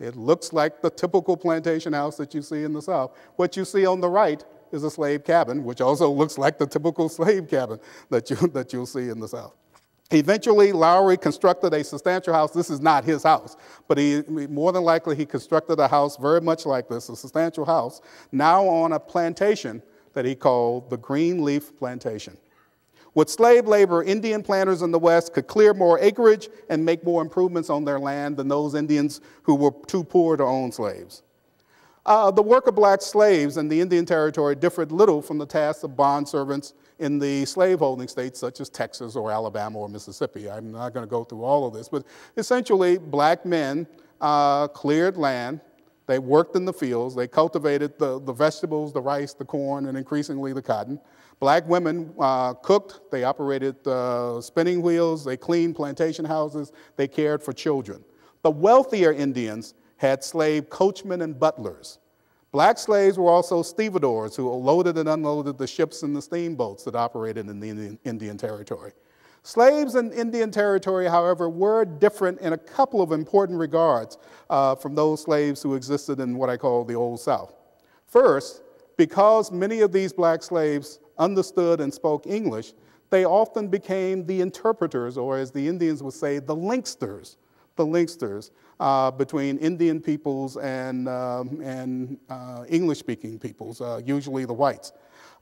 It looks like the typical plantation house that you see in the South. What you see on the right is a slave cabin, which also looks like the typical slave cabin that, you, that you'll see in the South. Eventually, Lowry constructed a substantial house. This is not his house, but he, more than likely he constructed a house very much like this, a substantial house, now on a plantation that he called the Greenleaf Plantation. With slave labor, Indian planters in the West could clear more acreage and make more improvements on their land than those Indians who were too poor to own slaves. Uh, the work of black slaves in the Indian Territory differed little from the tasks of bond servants in the slaveholding states such as Texas or Alabama or Mississippi. I'm not going to go through all of this, but essentially black men uh, cleared land, they worked in the fields, they cultivated the, the vegetables, the rice, the corn, and increasingly the cotton. Black women uh, cooked, they operated uh, spinning wheels, they cleaned plantation houses, they cared for children. The wealthier Indians had slave coachmen and butlers. Black slaves were also stevedores who loaded and unloaded the ships and the steamboats that operated in the Indian Territory. Slaves in Indian Territory, however, were different in a couple of important regards uh, from those slaves who existed in what I call the Old South. First, because many of these black slaves understood and spoke English, they often became the interpreters, or as the Indians would say, the linksters, the linksters uh, between Indian peoples and, um, and uh, English-speaking peoples, uh, usually the whites.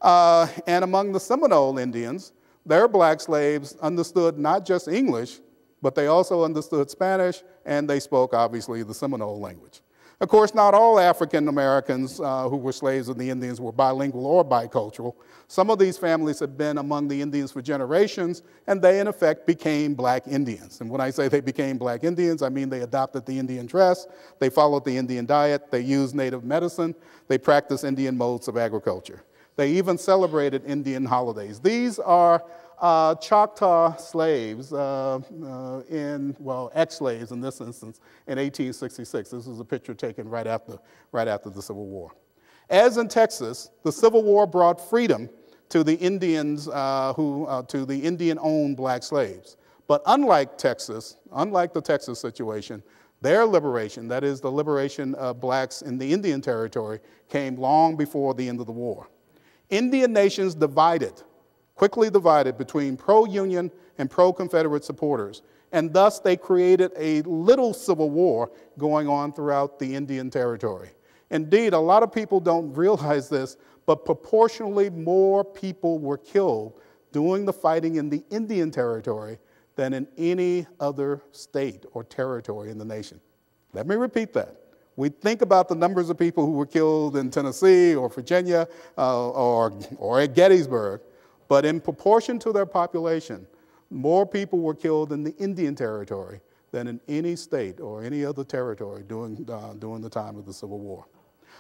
Uh, and among the Seminole Indians, their black slaves understood not just English, but they also understood Spanish, and they spoke, obviously, the Seminole language. Of course, not all African Americans uh, who were slaves of the Indians were bilingual or bicultural. Some of these families had been among the Indians for generations, and they, in effect, became black Indians. And when I say they became black Indians, I mean they adopted the Indian dress, they followed the Indian diet, they used native medicine, they practiced Indian modes of agriculture. They even celebrated Indian holidays. These are uh, Choctaw slaves uh, uh, in, well, ex-slaves in this instance, in eighteen sixty-six. This was a picture taken right after, right after the Civil War. As in Texas, the Civil War brought freedom to the Indians uh, who, uh, to the Indian-owned black slaves. But unlike Texas, unlike the Texas situation, their liberation, that is the liberation of blacks in the Indian Territory, came long before the end of the war. Indian nations divided, quickly divided between pro-Union and pro-Confederate supporters, and thus they created a little civil war going on throughout the Indian Territory. Indeed, a lot of people don't realize this, but proportionally more people were killed doing the fighting in the Indian Territory than in any other state or territory in the nation. Let me repeat that. We think about the numbers of people who were killed in Tennessee or Virginia uh, or, or at Gettysburg, but in proportion to their population, more people were killed in the Indian Territory than in any state or any other territory during, uh, during the time of the Civil War.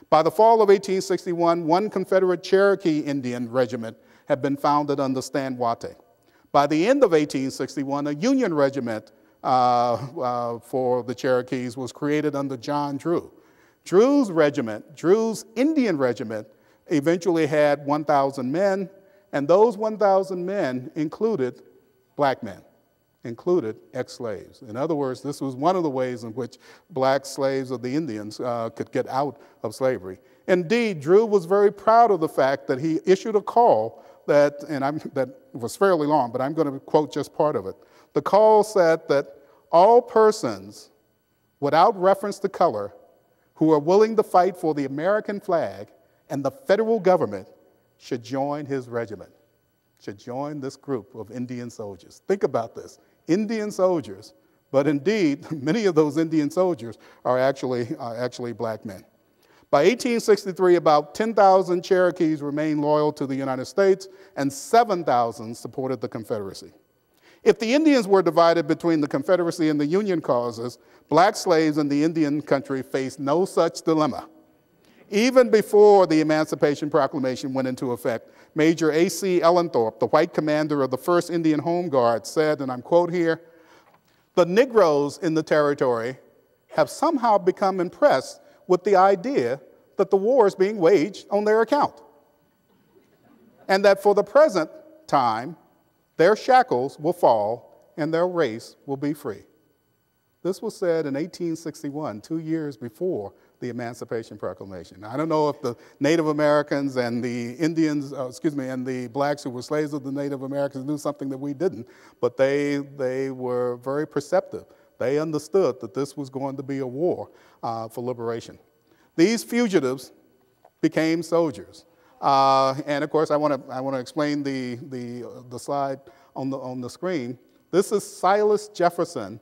By the fall of eighteen sixty-one, one Confederate Cherokee Indian regiment had been founded under Stand Watie. By the end of eighteen sixty-one, a Union regiment Uh, uh, for the Cherokees was created under John Drew. Drew's regiment, Drew's Indian regiment, eventually had one thousand men, and those one thousand men included black men, included ex-slaves. In other words, this was one of the ways in which black slaves of the Indians uh, could get out of slavery. Indeed, Drew was very proud of the fact that he issued a call that, and I'm, that was fairly long, but I'm going to quote just part of it. The call said that all persons, without reference to color, who are willing to fight for the American flag and the federal government should join his regiment, should join this group of Indian soldiers. Think about this, Indian soldiers, but indeed, many of those Indian soldiers are actually, are actually black men. By eighteen sixty-three, about ten thousand Cherokees remained loyal to the United States and seven thousand supported the Confederacy. If the Indians were divided between the Confederacy and the Union causes, black slaves in the Indian country faced no such dilemma. Even before the Emancipation Proclamation went into effect, Major A C Ellethorpe, the white commander of the First Indian Home Guard, said, and I'm quote here, "The Negroes in the territory have somehow become impressed with the idea that the war is being waged on their account, and that for the present time, their shackles will fall and their race will be free." This was said in eighteen sixty-one, two years before the Emancipation Proclamation. I don't know if the Native Americans and the Indians, uh, excuse me, and the blacks who were slaves of the Native Americans knew something that we didn't, but they, they were very perceptive. They understood that this was going to be a war uh, for liberation. These fugitives became soldiers. Uh, and of course, I want to I want to explain the the uh, the slide on the on the screen. This is Silas Jefferson,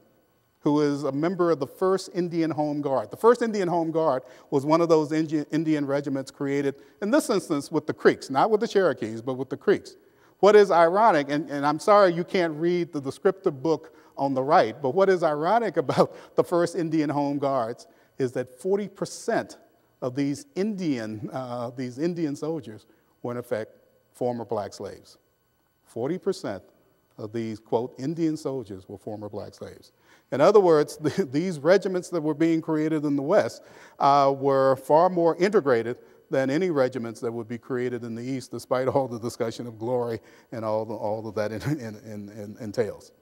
who is a member of the First Indian Home Guard. The First Indian Home Guard was one of those Indian, Indian regiments created in this instance with the Creeks, not with the Cherokees, but with the Creeks. What is ironic, and, and I'm sorry you can't read the descriptive book on the right, but what is ironic about the First Indian Home Guards is that forty percent of these Indian, uh, these Indian soldiers were in effect former black slaves. forty percent of these, quote, Indian soldiers were former black slaves. In other words, the, these regiments that were being created in the West uh, were far more integrated than any regiments that would be created in the East, despite all the discussion of glory and all, the, all of that in, in, in, entails.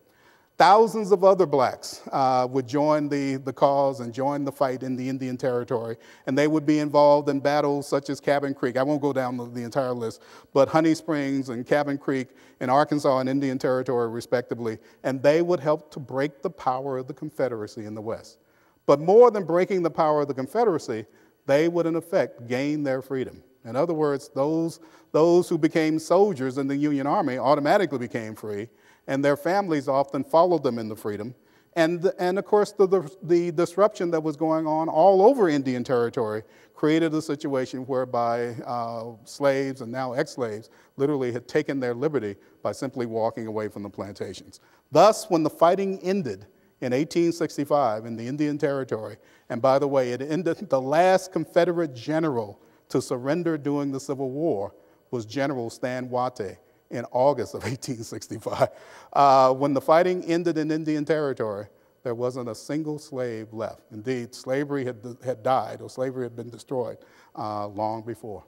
Thousands of other blacks uh, would join the, the cause and join the fight in the Indian Territory, and they would be involved in battles such as Cabin Creek. I won't go down the, the entire list, but Honey Springs and Cabin Creek in Arkansas and Indian Territory, respectively, and they would help to break the power of the Confederacy in the West. But more than breaking the power of the Confederacy, they would, in effect, gain their freedom. In other words, those, those who became soldiers in the Union Army automatically became free, and their families often followed them in the freedom. And, and of course, the, the, the disruption that was going on all over Indian Territory created a situation whereby uh, slaves, and now ex-slaves, literally had taken their liberty by simply walking away from the plantations. Thus, when the fighting ended in eighteen sixty-five in the Indian Territory, and by the way, it ended, the last Confederate general to surrender during the Civil War was General Stand Watie, in August of eighteen sixty-five. Uh, when the fighting ended in Indian Territory, there wasn't a single slave left. Indeed, slavery had, had died, or slavery had been destroyed uh, long before.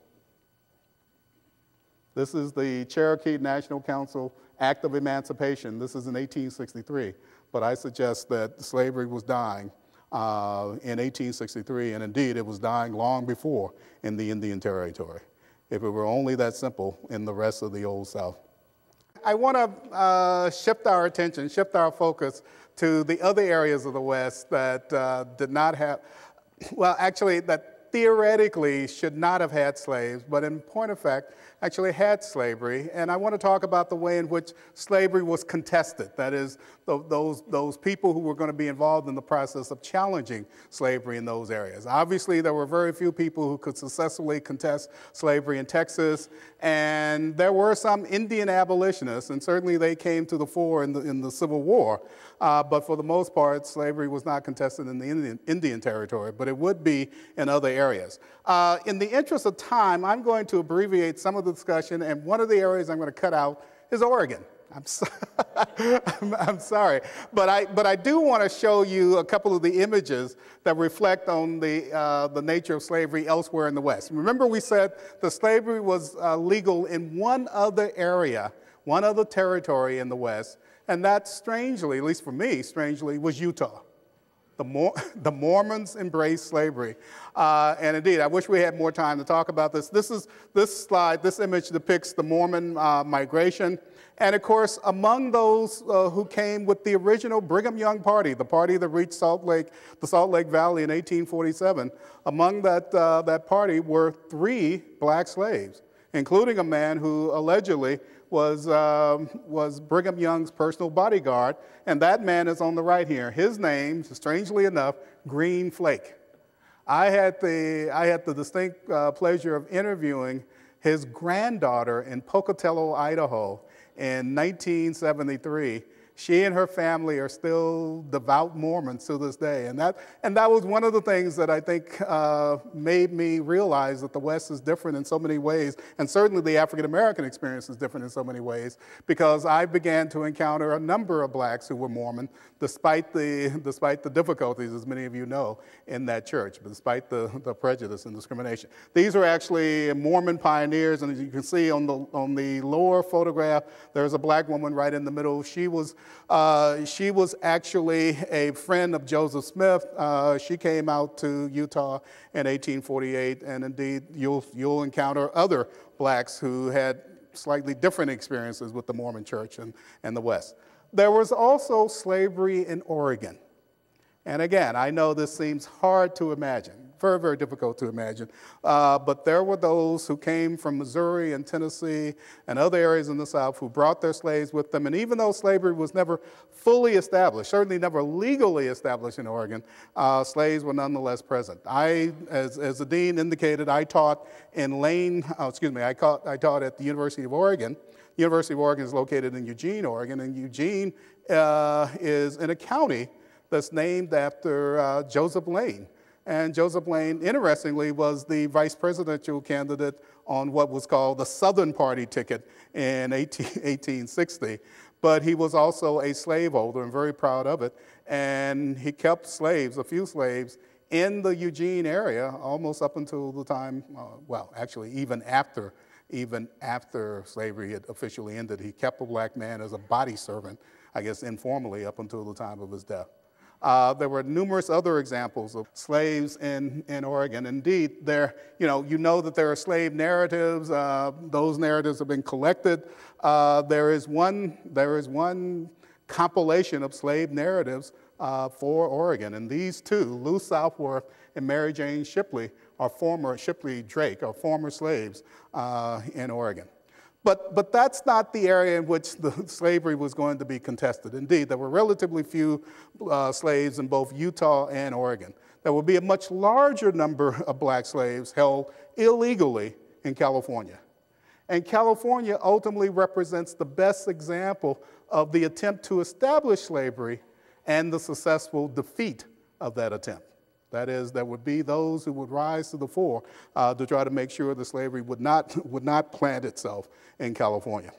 This is the Cherokee National Council Act of Emancipation. This is in eighteen sixty-three, but I suggest that slavery was dying uh, in eighteen sixty-three, and indeed it was dying long before in the Indian Territory. If it were only that simple in the rest of the Old South. I want to uh, shift our attention, shift our focus to the other areas of the West that uh, did not have, well, actually, that theoretically should not have had slaves, but in point of fact, actually had slavery. And I want to talk about the way in which slavery was contested. That is, th those, those people who were going to be involved in the process of challenging slavery in those areas. Obviously, there were very few people who could successfully contest slavery in Texas. And there were some Indian abolitionists, and certainly they came to the fore in the, in the Civil War. Uh, but for the most part, slavery was not contested in the Indian, Indian Territory, but it would be in other areas. Uh, in the interest of time, I'm going to abbreviate some of the discussion, and one of the areas I'm going to cut out is Oregon. I'm, so I'm, I'm sorry, but I, but I do want to show you a couple of the images that reflect on the, uh, the nature of slavery elsewhere in the West. Remember we said that slavery was uh, legal in one other area, one other territory in the West, and that strangely, at least for me, strangely, was Utah. The, Mor the Mormons embraced slavery. Uh, and indeed, I wish we had more time to talk about this. This is, this slide, this image depicts the Mormon uh, migration. And of course, among those uh, who came with the original Brigham Young party, the party that reached Salt Lake, the Salt Lake Valley in eighteen forty-seven, among that, uh, that party were three black slaves, including a man who allegedly was, um, was Brigham Young's personal bodyguard, and that man is on the right here. His name, strangely enough, Green Flake. I had the, I had the distinct uh, pleasure of interviewing his granddaughter in Pocatello, Idaho in nineteen seventy-three. She and her family are still devout Mormons to this day. And that, and that was one of the things that I think uh, made me realize that the West is different in so many ways, and certainly the African-American experience is different in so many ways, because I began to encounter a number of blacks who were Mormon, despite the, despite the difficulties, as many of you know, in that church, but despite the, the prejudice and discrimination. These are actually Mormon pioneers, and as you can see on the, on the lower photograph, there's a black woman right in the middle. She was Uh, she was actually a friend of Joseph Smith. Uh, she came out to Utah in eighteen forty-eight, and indeed you'll, you'll encounter other blacks who had slightly different experiences with the Mormon Church and, and the West. There was also slavery in Oregon. And again, I know this seems hard to imagine, very, very difficult to imagine, uh, but there were those who came from Missouri and Tennessee and other areas in the South who brought their slaves with them. And even though slavery was never fully established, certainly never legally established in Oregon, uh, slaves were nonetheless present. I, as, as the dean indicated, I taught in Lane, oh, excuse me, I taught, I taught at the University of Oregon. University of Oregon is located in Eugene, Oregon, and Eugene uh, is in a county that's named after uh, Joseph Lane. And Joseph Lane, interestingly, was the vice presidential candidate on what was called the Southern Party ticket in eighteen sixty. But he was also a slaveholder and very proud of it. And he kept slaves, a few slaves, in the Eugene area almost up until the time, uh, well, actually even after, even after slavery had officially ended. He kept a black man as a body servant, I guess informally, up until the time of his death. Uh, there were numerous other examples of slaves in, in Oregon. Indeed, there, you know, you know that there are slave narratives. Uh, those narratives have been collected. Uh, there is one, there is one compilation of slave narratives uh, for Oregon. And these two, Lou Southworth and Mary Jane Shipley, are former, Shipley Drake, are former slaves uh, in Oregon. But, but that's not the area in which the slavery was going to be contested. Indeed, there were relatively few uh, slaves in both Utah and Oregon. There would be a much larger number of black slaves held illegally in California. And California ultimately represents the best example of the attempt to establish slavery and the successful defeat of that attempt. That is, there would be those who would rise to the fore uh, to try to make sure that slavery would not, would not plant itself in California.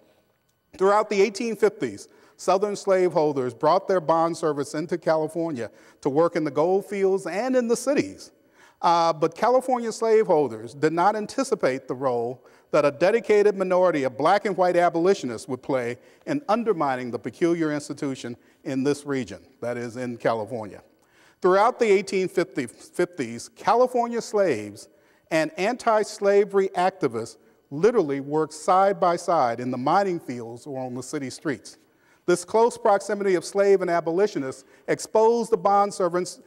Throughout the eighteen fifties, Southern slaveholders brought their bond servants into California to work in the gold fields and in the cities. Uh, but California slaveholders did not anticipate the role that a dedicated minority of black and white abolitionists would play in undermining the peculiar institution in this region, that is, in California. Throughout the eighteen fifties, California slaves and anti-slavery activists literally worked side by side in the mining fields or on the city streets. This close proximity of slave and abolitionists exposed the bond servants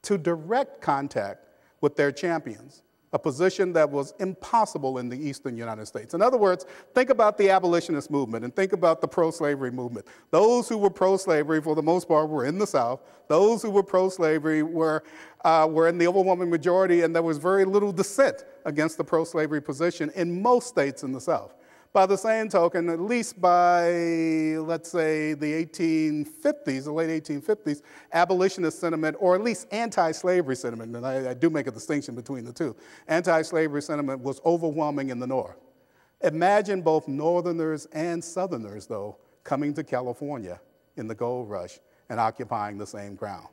to direct contact with their champions, a position that was impossible in the eastern United States. In other words, think about the abolitionist movement and think about the pro-slavery movement. Those who were pro-slavery, for the most part, were in the South. Those who were pro-slavery were, uh, were in the overwhelming majority, and there was very little dissent against the pro-slavery position in most states in the South. By the same token, at least by, let's say, the eighteen fifties, the late eighteen fifties, abolitionist sentiment, or at least anti-slavery sentiment, and I, I do make a distinction between the two, anti-slavery sentiment was overwhelming in the North. Imagine both Northerners and Southerners, though, coming to California in the gold rush and occupying the same ground.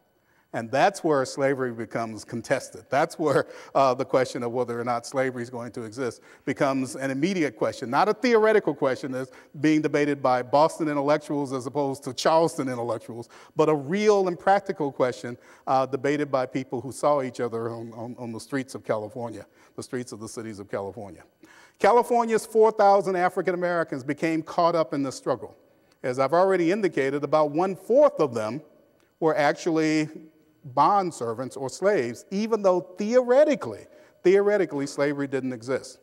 And that's where slavery becomes contested. That's where uh, the question of whether or not slavery is going to exist becomes an immediate question, not a theoretical question that's being debated by Boston intellectuals as opposed to Charleston intellectuals, but a real and practical question uh, debated by people who saw each other on, on, on the streets of California, the streets of the cities of California. California's four thousand African Americans became caught up in this struggle. As I've already indicated, about one-fourth of them were actually bond servants or slaves, even though theoretically, theoretically slavery didn't exist.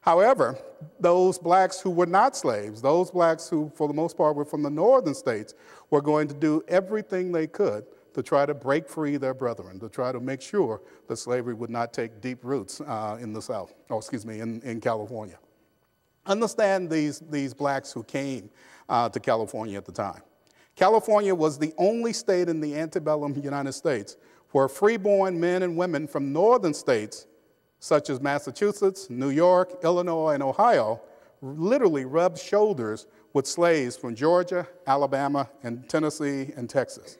However, those blacks who were not slaves, those blacks who for the most part were from the northern states, were going to do everything they could to try to break free their brethren, to try to make sure that slavery would not take deep roots uh, in the South, or excuse me, in, in California. Understand these, these blacks who came uh, to California at the time. California was the only state in the antebellum United States where free-born men and women from northern states, such as Massachusetts, New York, Illinois, and Ohio, literally rubbed shoulders with slaves from Georgia, Alabama, and Tennessee, and Texas.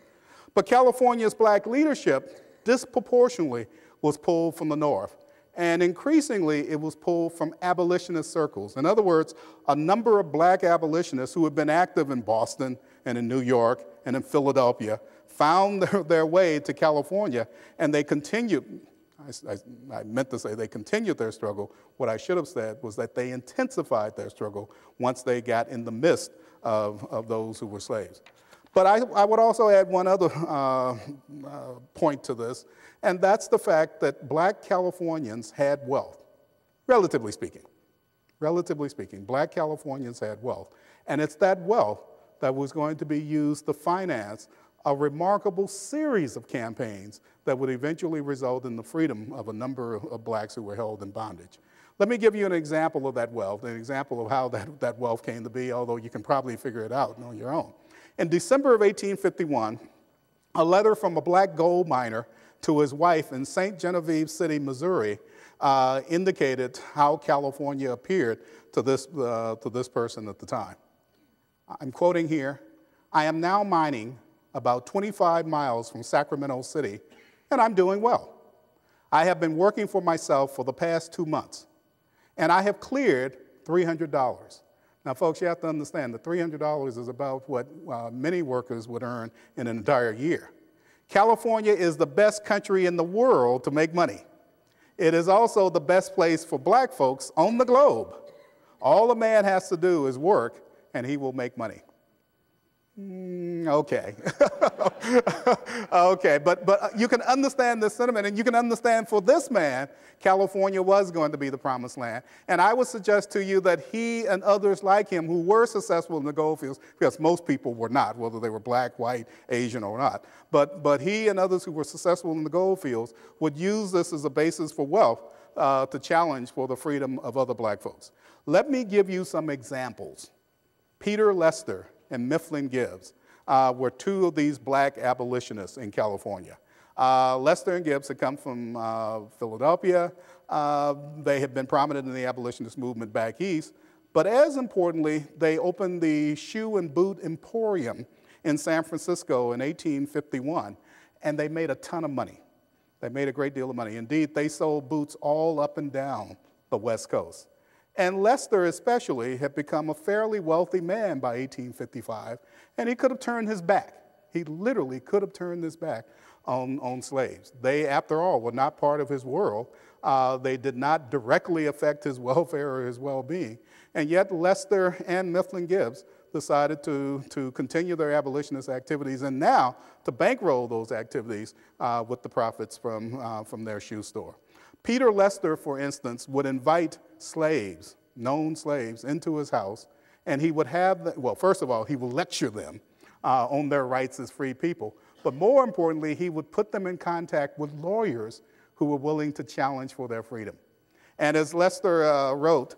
But California's black leadership disproportionately was pulled from the north, and increasingly it was pulled from abolitionist circles. In other words, a number of black abolitionists who had been active in Boston and in New York and in Philadelphia found their, their way to California, and they continued, I, I, I meant to say they continued their struggle. What I should have said was that they intensified their struggle once they got in the midst of, of those who were slaves. But I, I would also add one other uh, uh, point to this, and that's the fact that black Californians had wealth, relatively speaking. Relatively speaking, black Californians had wealth, and it's that wealth that was going to be used to finance a remarkable series of campaigns that would eventually result in the freedom of a number of blacks who were held in bondage. Let me give you an example of that wealth, an example of how that, that wealth came to be, although you can probably figure it out on your own. In December of eighteen fifty-one, a letter from a black gold miner to his wife in Saint Genevieve City, Missouri, uh, indicated how California appeared to this, uh, to this person at the time. I'm quoting here, "I am now mining about twenty-five miles from Sacramento City and I'm doing well. I have been working for myself for the past two months, and I have cleared three hundred dollars. Now, folks, you have to understand that three hundred dollars is about what uh, many workers would earn in an entire year. California is the best country in the world to make money. It is also the best place for black folks on the globe. All a man has to do is work, and he will make money. Mm, okay. Okay, but, but you can understand this sentiment, and you can understand for this man, California was going to be the promised land. And I would suggest to you that he and others like him who were successful in the goldfields, because most people were not, whether they were black, white, Asian or not, but, but he and others who were successful in the goldfields would use this as a basis for wealth uh, to challenge for the freedom of other black folks. Let me give you some examples. Peter Lester and Mifflin Gibbs uh, were two of these black abolitionists in California. Uh, Lester and Gibbs had come from uh, Philadelphia. Uh, they had been prominent in the abolitionist movement back east. But as importantly, they opened the shoe and boot emporium in San Francisco in eighteen fifty-one, and they made a ton of money. They made a great deal of money. Indeed, they sold boots all up and down the West Coast. And Lester especially had become a fairly wealthy man by eighteen fifty-five, and he could have turned his back. He literally could have turned his back on, on slaves. They, after all, were not part of his world. Uh, they did not directly affect his welfare or his well-being. And yet Lester and Mifflin Gibbs decided to, to continue their abolitionist activities and now to bankroll those activities uh, with the profits from, uh, from their shoe store. Peter Lester, for instance, would invite slaves, known slaves, into his house, and he would have, the, well, first of all, he would lecture them uh, on their rights as free people, but more importantly, he would put them in contact with lawyers who were willing to challenge for their freedom. And as Lester uh, wrote,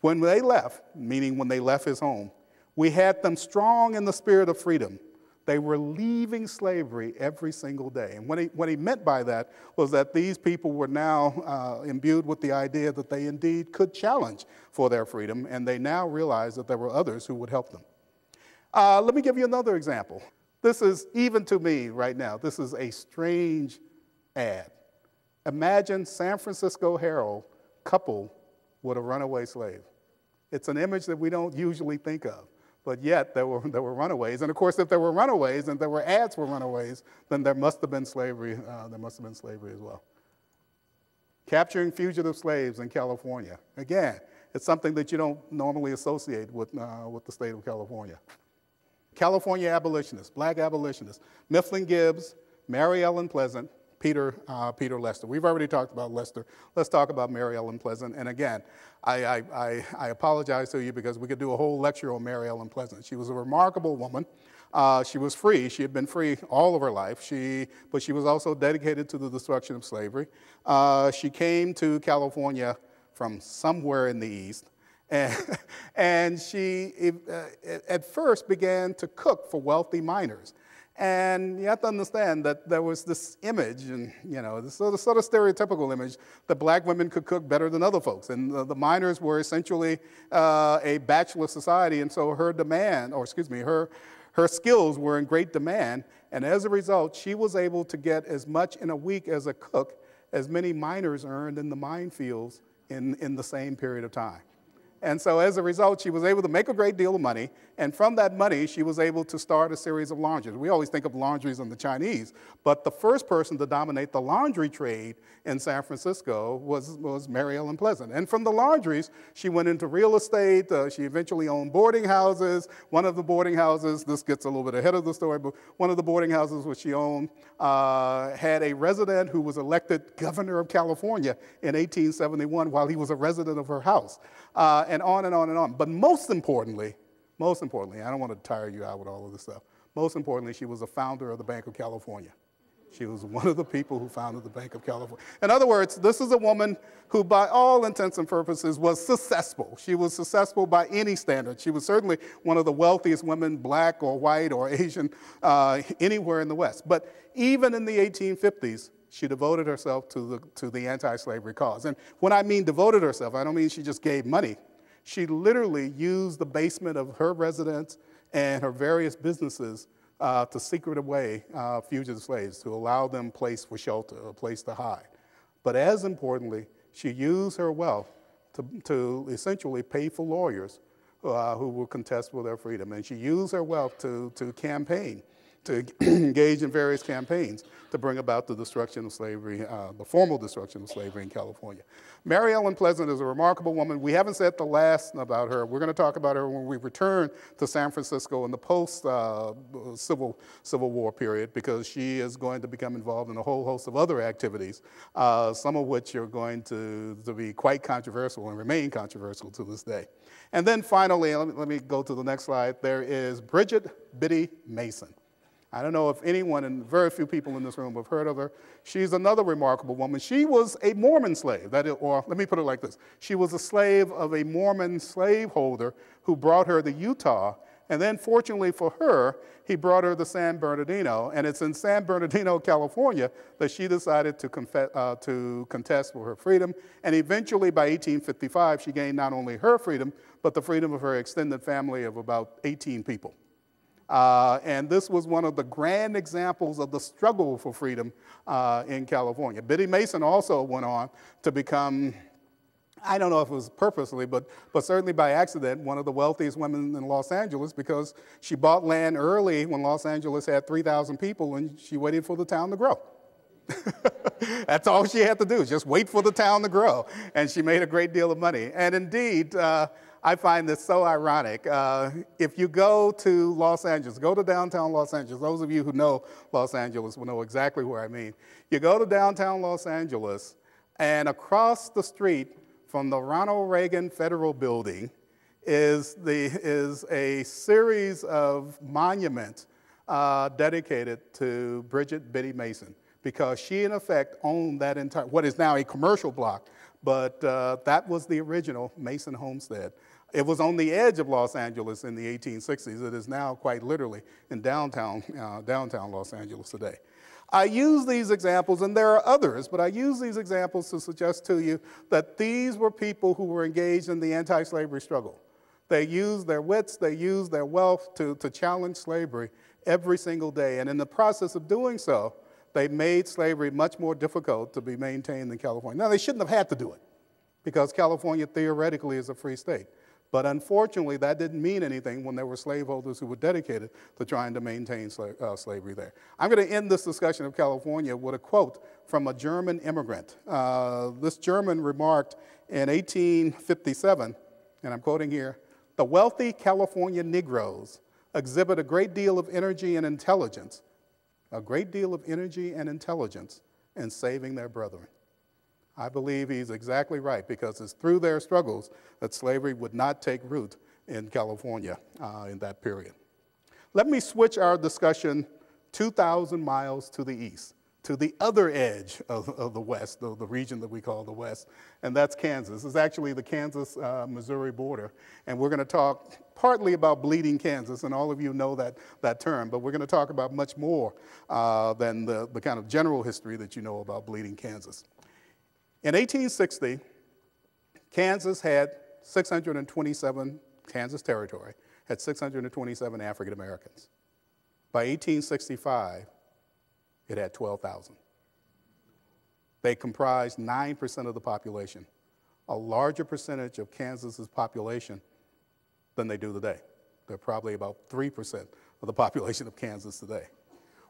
when they left, meaning when they left his home, we had them strong in the spirit of freedom. They were leaving slavery every single day. And what he, what he meant by that was that these people were now uh, imbued with the idea that they indeed could challenge for their freedom, and they now realized that there were others who would help them. Uh, let me give you another example. This is, even to me right now, this is a strange ad. Imagine San Francisco Herald coupled with a runaway slave. It's an image that we don't usually think of. But yet, there were, there were runaways. And of course, if there were runaways and there were ads for runaways, then there must have been slavery. Uh, there must have been slavery as well. Capturing fugitive slaves in California. Again, it's something that you don't normally associate with, uh, with the state of California. California abolitionists, black abolitionists, Mifflin Gibbs, Mary Ellen Pleasant, Peter, uh, Peter Lester. We've already talked about Lester. Let's talk about Mary Ellen Pleasant. And again, I, I, I, I apologize to you because we could do a whole lecture on Mary Ellen Pleasant. She was a remarkable woman. Uh, she was free. She had been free all of her life. She, but she was also dedicated to the destruction of slavery. Uh, she came to California from somewhere in the East. And, and she, uh, at first, began to cook for wealthy miners. And you have to understand that there was this image, and you know, this sort of, sort of stereotypical image that black women could cook better than other folks. And the, the miners were essentially uh, a bachelor society, and so her demand, or excuse me, her, her skills were in great demand. And as a result, she was able to get as much in a week as a cook as many miners earned in the minefields in, in the same period of time. And so as a result, she was able to make a great deal of money, and from that money, she was able to start a series of laundries. We always think of laundries in the Chinese, but the first person to dominate the laundry trade in San Francisco was, was Mary Ellen Pleasant. And from the laundries, she went into real estate. Uh, she eventually owned boarding houses. One of the boarding houses, this gets a little bit ahead of the story, but one of the boarding houses which she owned uh, had a resident who was elected governor of California in eighteen seventy-one while he was a resident of her house. Uh, And on and on and on. But most importantly, most importantly, I don't want to tire you out with all of this stuff. Most importantly, she was a founder of the Bank of California. She was one of the people who founded the Bank of California. In other words, this is a woman who, by all intents and purposes, was successful. She was successful by any standard. She was certainly one of the wealthiest women, black or white or Asian, uh, anywhere in the West. But even in the eighteen fifties, she devoted herself to the, to the anti-slavery cause. And when I mean devoted herself, I don't mean she just gave money. She literally used the basement of her residence and her various businesses uh, to secret away uh, fugitive slaves, to allow them a place for shelter, a place to hide. But as importantly, she used her wealth to, to essentially pay for lawyers uh, who were contest for their freedom. And she used her wealth to, to campaign, to engage in various campaigns to bring about the destruction of slavery, uh, the formal destruction of slavery in California. Mary Ellen Pleasant is a remarkable woman. We haven't said the last about her. We're going to talk about her when we return to San Francisco in the post-Civil uh, Civil War period, because she is going to become involved in a whole host of other activities, uh, some of which are going to, to be quite controversial and remain controversial to this day. And then finally, let me, let me go to the next slide. There is Bridget Biddy Mason. I don't know if anyone, and very few people in this room have heard of her. She's another remarkable woman. She was a Mormon slave, that is, or let me put it like this. She was a slave of a Mormon slaveholder who brought her to Utah, and then fortunately for her, he brought her to San Bernardino, and it's in San Bernardino, California, that she decided to, confess, uh, to contest for her freedom, and eventually by eighteen fifty-five, she gained not only her freedom, but the freedom of her extended family of about eighteen people. Uh, and this was one of the grand examples of the struggle for freedom uh, in California. Biddy Mason also went on to become, I don't know if it was purposely, but, but certainly by accident, one of the wealthiest women in Los Angeles, because she bought land early when Los Angeles had three thousand people, and she waited for the town to grow. That's all she had to do, just wait for the town to grow. And she made a great deal of money. And indeed, uh, I find this so ironic. Uh, if you go to Los Angeles, go to downtown Los Angeles. Those of you who know Los Angeles will know exactly where I mean. You go to downtown Los Angeles, and across the street from the Ronald Reagan Federal Building is, the, is a series of monuments uh, dedicated to Bridget Biddy Mason, because she, in effect, owned that entire, what is now a commercial block, but uh, that was the original Mason homestead. It was on the edge of Los Angeles in the eighteen sixties. It is now quite literally in downtown, uh, downtown Los Angeles today. I use these examples, and there are others, but I use these examples to suggest to you that these were people who were engaged in the anti-slavery struggle. They used their wits, they used their wealth to, to challenge slavery every single day, and in the process of doing so, they made slavery much more difficult to be maintained in California. Now, they shouldn't have had to do it, because California theoretically is a free state. But unfortunately, that didn't mean anything when there were slaveholders who were dedicated to trying to maintain sla uh, slavery there. I'm going to end this discussion of California with a quote from a German immigrant. Uh, this German remarked in eighteen fifty-seven, and I'm quoting here, "The wealthy California Negroes exhibit a great deal of energy and intelligence, a great deal of energy and intelligence in saving their brethren." I believe he's exactly right, because it's through their struggles that slavery would not take root in California uh, in that period. Let me switch our discussion two thousand miles to the east, to the other edge of, of the West, the, the region that we call the West, and that's Kansas. It's actually the Kansas-Missouri uh, border, and we're going to talk partly about Bleeding Kansas, and all of you know that, that term, but we're going to talk about much more uh, than the, the kind of general history that you know about Bleeding Kansas. In eighteen sixty, Kansas had six hundred twenty-seven, Kansas Territory had six hundred twenty-seven African Americans. By eighteen sixty-five, it had twelve thousand. They comprised nine percent of the population, a larger percentage of Kansas's population than they do today. They're probably about three percent of the population of Kansas today.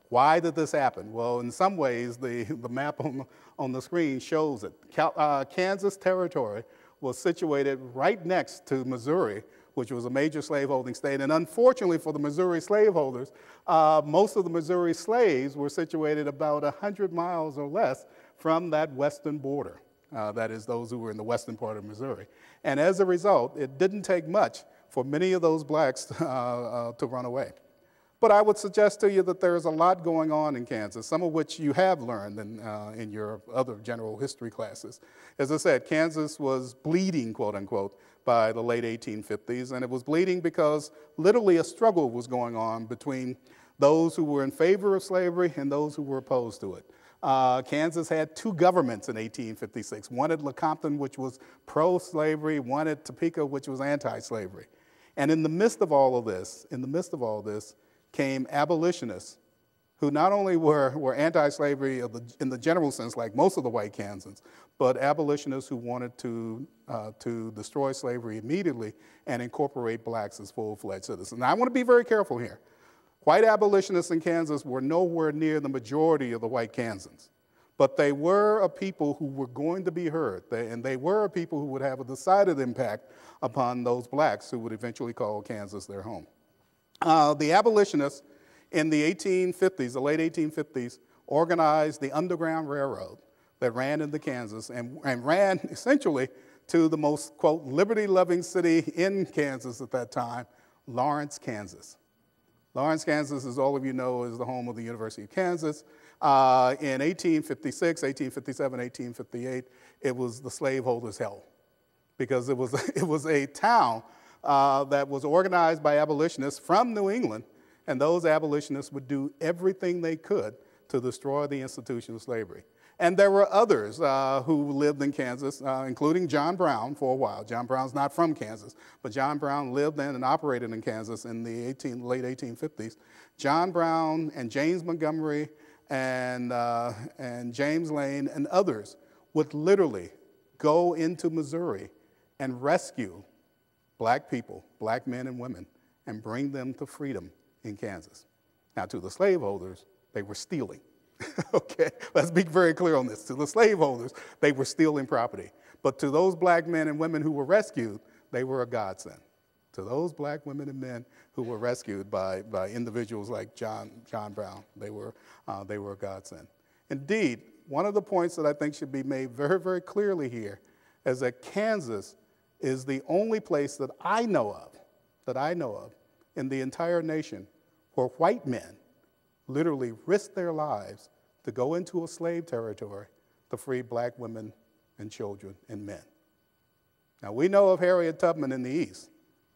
Why did this happen? Well, in some ways, the, the map on, on the screen shows it. Cal, uh, Kansas Territory was situated right next to Missouri, which was a major slaveholding state. And unfortunately for the Missouri slaveholders, uh, most of the Missouri slaves were situated about one hundred miles or less from that western border. Uh, that is, those who were in the western part of Missouri. And as a result, it didn't take much for many of those blacks uh, uh, to run away. But I would suggest to you that there is a lot going on in Kansas, some of which you have learned in, uh, in your other general history classes. As I said, Kansas was bleeding, quote unquote, by the late eighteen fifties, and it was bleeding because literally a struggle was going on between those who were in favor of slavery and those who were opposed to it. Uh, Kansas had two governments in eighteen fifty-six, one at Lecompton, which was pro-slavery, one at Topeka, which was anti-slavery. And in the midst of all of this, in the midst of all this, came abolitionists who not only were, were anti-slavery of the, in the general sense, like most of the white Kansans, but abolitionists who wanted to, uh, to destroy slavery immediately and incorporate blacks as full-fledged citizens. Now, I want to be very careful here. White abolitionists in Kansas were nowhere near the majority of the white Kansans, but they were a people who were going to be heard, they, and they were a people who would have a decided impact upon those blacks who would eventually call Kansas their home. Uh, the abolitionists in the eighteen fifties, the late eighteen fifties, organized the Underground Railroad that ran into Kansas and, and ran essentially to the most, quote, liberty-loving city in Kansas at that time, Lawrence, Kansas. Lawrence, Kansas, as all of you know, is the home of the University of Kansas. Uh, in eighteen fifty-six, eighteen fifty-seven, eighteen fifty-eight, it was the slaveholders' hell because it was, it was a town uh, that was organized by abolitionists from New England, and those abolitionists would do everything they could to destroy the institution of slavery. And there were others uh, who lived in Kansas, uh, including John Brown for a while. John Brown's not from Kansas, but John Brown lived in and operated in Kansas in the late eighteen fifties. John Brown and James Montgomery and, uh, and James Lane and others would literally go into Missouri and rescue black people, black men and women, and bring them to freedom in Kansas. Now, to the slaveholders, they were stealing. Okay, let's be very clear on this. To the slaveholders, they were stealing property. But to those black men and women who were rescued, they were a godsend. To those black women and men who were rescued by, by individuals like John, John Brown, they were, uh, they were a godsend. Indeed, one of the points that I think should be made very, very clearly here is that Kansas is the only place that I know of, that I know of, in the entire nation where white men literally risked their lives to go into a slave territory to free black women and children and men. Now, we know of Harriet Tubman in the East,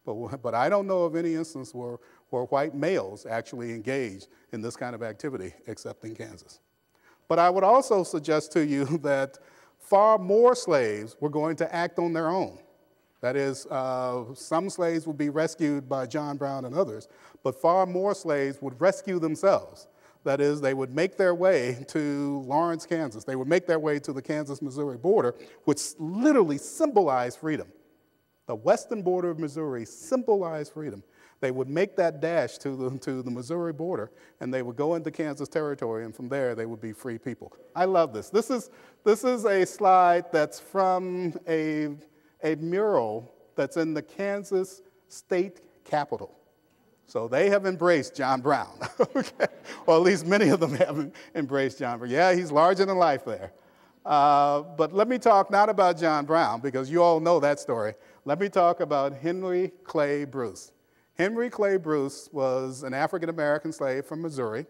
but, but I don't know of any instance where, where white males actually engaged in this kind of activity except in Kansas. But I would also suggest to you that far more slaves were going to act on their own. That is, uh, some slaves would be rescued by John Brown and others, but far more slaves would rescue themselves. That is, they would make their way to Lawrence, Kansas. They would make their way to the Kansas-Missouri border, which literally symbolized freedom. The western border of Missouri symbolized freedom. They would make that dash to the, to the Missouri border, and they would go into Kansas territory, and from there they would be free people. I love this. This is, this is a slide that's from a... a mural that's in the Kansas State Capitol. So they have embraced John Brown, okay? Or at least many of them have embraced John Brown. Yeah, he's larger than life there. Uh, but let me talk not about John Brown, because you all know that story. Let me talk about Henry Clay Bruce. Henry Clay Bruce was an African-American slave from Missouri.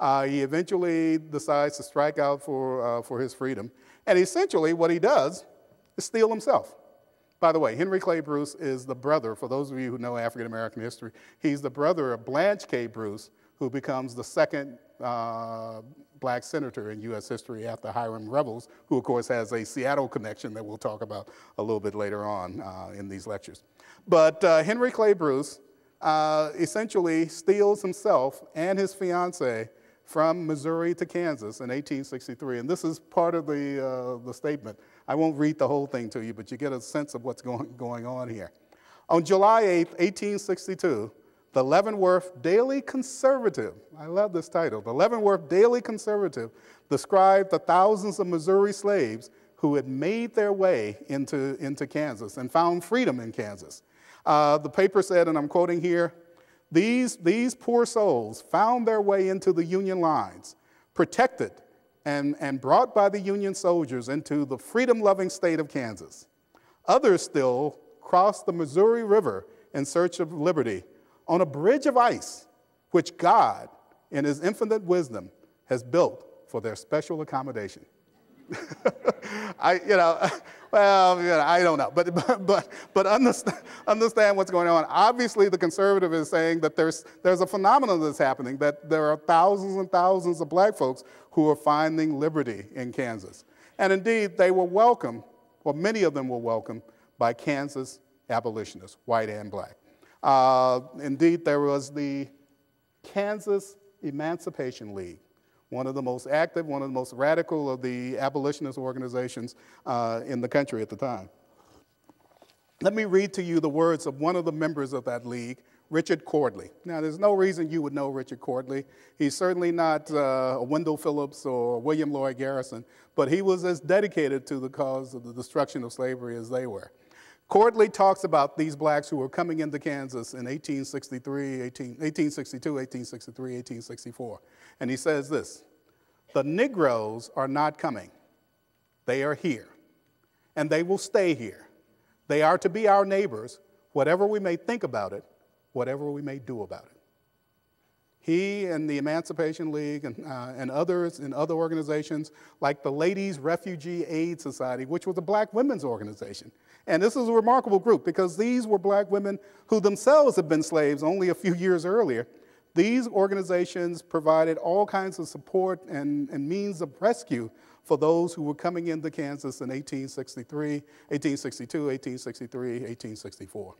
Uh, he eventually decides to strike out for, uh, for his freedom. And essentially what he does is steal himself. By the way, Henry Clay Bruce is the brother, for those of you who know African-American history, he's the brother of Blanche K. Bruce, who becomes the second uh, black senator in U S history after Hiram Revels, who of course has a Seattle connection that we'll talk about a little bit later on uh, in these lectures. But uh, Henry Clay Bruce uh, essentially steals himself and his fiancée from Missouri to Kansas in eighteen sixty-three, and this is part of the, uh, the statement. I won't read the whole thing to you, but you get a sense of what's going, going on here. On July eighth, eighteen sixty-two, the Leavenworth Daily Conservative, I love this title, the Leavenworth Daily Conservative described the thousands of Missouri slaves who had made their way into, into Kansas and found freedom in Kansas. Uh, the paper said, and I'm quoting here, These, these poor souls found their way into the Union lines, protected and, and brought by the Union soldiers into the freedom-loving state of Kansas. Others still crossed the Missouri River in search of liberty on a bridge of ice, which God, in his infinite wisdom, has built for their special accommodation. I, you know, well, you know, I don't know, but, but, but, but understand, understand what's going on. Obviously, the conservative is saying that there's, there's a phenomenon that's happening, that there are thousands and thousands of black folks who are finding liberty in Kansas. And indeed, they were welcomed, well, many of them were welcomed by Kansas abolitionists, white and black. Uh, indeed, there was the Kansas Emancipation League, one of the most active, one of the most radical of the abolitionist organizations uh, in the country at the time. Let me read to you the words of one of the members of that league, Richard Cordley. Now, there's no reason you would know Richard Cordley. He's certainly not uh, Wendell Phillips or William Lloyd Garrison, but he was as dedicated to the cause of the destruction of slavery as they were. Cordley talks about these blacks who were coming into Kansas in eighteen sixty-three, eighteen sixty-two, eighteen sixty-three, eighteen sixty-four. And he says this: the Negroes are not coming. They are here, and they will stay here. They are to be our neighbors, whatever we may think about it, whatever we may do about it. He and the Emancipation League and, uh, and others and other organizations like the Ladies Refugee Aid Society, which was a black women's organization. And this is a remarkable group because these were black women who themselves had been slaves only a few years earlier. These organizations provided all kinds of support and, and means of rescue for those who were coming into Kansas in eighteen sixty-three, eighteen sixty-two, eighteen sixty-three, eighteen sixty-four.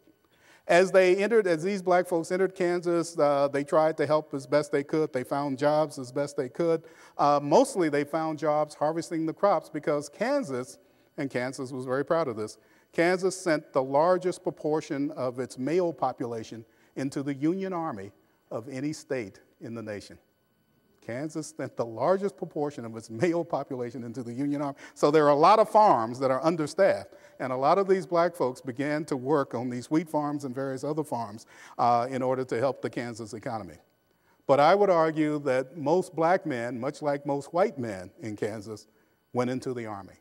As they entered, as these black folks entered Kansas, uh, they tried to help as best they could. They found jobs as best they could. Uh, mostly they found jobs harvesting the crops because Kansas, and Kansas was very proud of this, Kansas sent the largest proportion of its male population into the Union Army of any state in the nation. Kansas sent the largest proportion of its male population into the Union Army. So there are a lot of farms that are understaffed. And a lot of these black folks began to work on these wheat farms and various other farms uh, in order to help the Kansas economy. But I would argue that most black men, much like most white men in Kansas, went into the Army.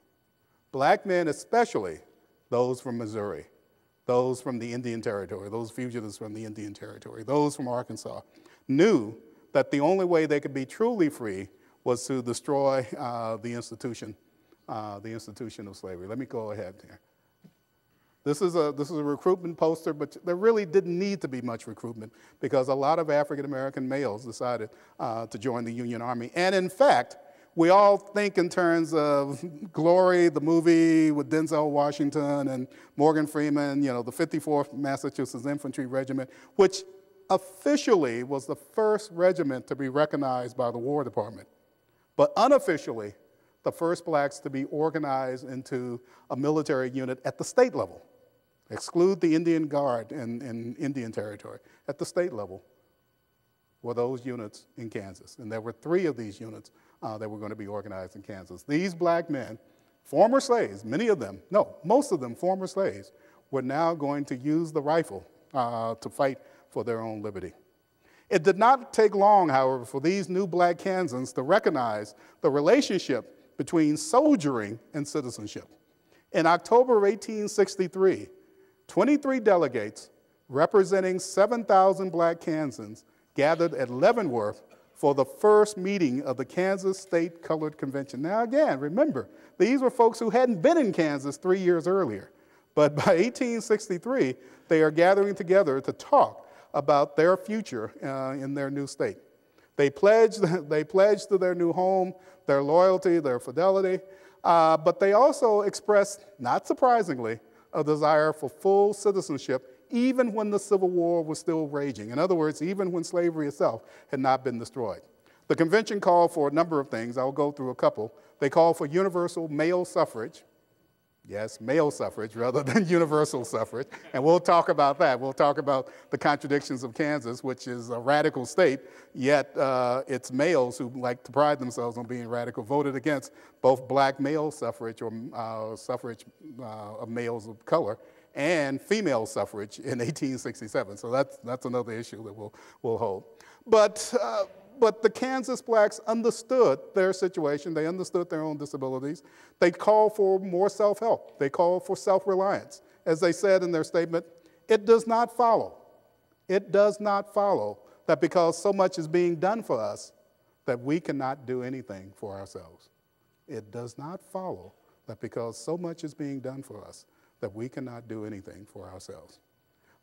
Black men, especially those from Missouri, those from the Indian Territory, those fugitives from the Indian Territory, those from Arkansas, knew that the only way they could be truly free was to destroy uh, the institution, uh, the institution of slavery. Let me go ahead here. This is a this is a recruitment poster, but there really didn't need to be much recruitment because a lot of African American males decided uh, to join the Union Army. And in fact, we all think in terms of Glory, the movie with Denzel Washington and Morgan Freeman, you know, the fifty-fourth Massachusetts Infantry Regiment, which officially was the first regiment to be recognized by the War Department, but unofficially, the first blacks to be organized into a military unit at the state level. Exclude the Indian Guard in, in Indian Territory. At the state level were those units in Kansas, and there were three of these units uh, that were going to be organized in Kansas. These black men, former slaves, many of them, no, most of them former slaves, were now going to use the rifle uh, to fight for their own liberty. It did not take long, however, for these new black Kansans to recognize the relationship between soldiering and citizenship. In October of eighteen sixty-three, twenty-three delegates representing seven thousand black Kansans gathered at Leavenworth for the first meeting of the Kansas State Colored Convention. Now again, remember, these were folks who hadn't been in Kansas three years earlier, but by eighteen sixty-three, they are gathering together to talk about their future uh, in their new state. They pledged, they pledged to their new home, their loyalty, their fidelity, uh, but they also expressed, not surprisingly, a desire for full citizenship even when the Civil War was still raging. In other words, even when slavery itself had not been destroyed. The convention called for a number of things. I'll go through a couple. They called for universal male suffrage. Yes, male suffrage rather than universal suffrage. And we'll talk about that. We'll talk about the contradictions of Kansas, which is a radical state, yet uh, its males who like to pride themselves on being radical voted against both black male suffrage or uh, suffrage uh, of males of color and female suffrage in eighteen sixty-seven. So that's, that's another issue that we'll, we'll hold. But, uh, But the Kansas blacks understood their situation. They understood their own disabilities. They called for more self-help. They called for self-reliance. As they said in their statement, it does not follow. It does not follow that because so much is being done for us that we cannot do anything for ourselves. It does not follow that because so much is being done for us that we cannot do anything for ourselves.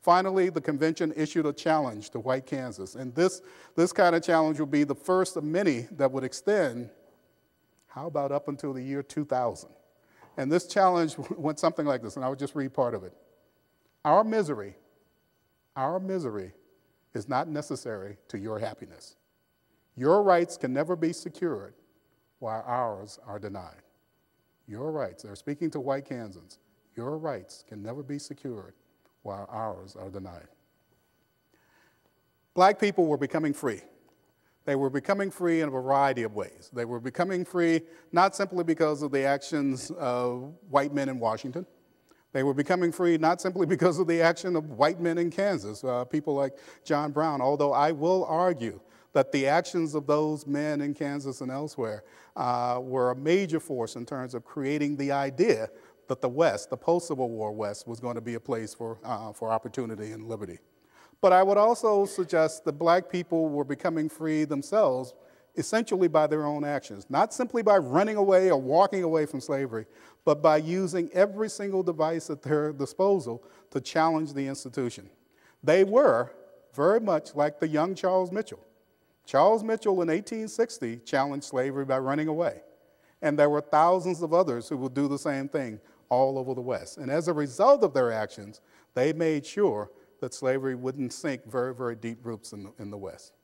Finally, the convention issued a challenge to white Kansas, and this, this kind of challenge would be the first of many that would extend, how about up until the year two thousand? And this challenge went something like this, and I would just read part of it. Our misery, our misery is not necessary to your happiness. Your rights can never be secured while ours are denied. Your rights, they're speaking to white Kansans, your rights can never be secured while ours are denied. Black people were becoming free. They were becoming free in a variety of ways. They were becoming free not simply because of the actions of white men in Washington. They were becoming free not simply because of the action of white men in Kansas, uh, people like John Brown, although I will argue that the actions of those men in Kansas and elsewhere uh, were a major force in terms of creating the idea that the West, the post-Civil War West, was going to be a place for, uh, for opportunity and liberty. But I would also suggest that black people were becoming free themselves essentially by their own actions, not simply by running away or walking away from slavery, but by using every single device at their disposal to challenge the institution. They were very much like the young Charles Mitchell. Charles Mitchell in eighteen sixty challenged slavery by running away. And there were thousands of others who would do the same thing all over the West. And as a result of their actions, they made sure that slavery wouldn't sink very, very deep roots in the, in the West.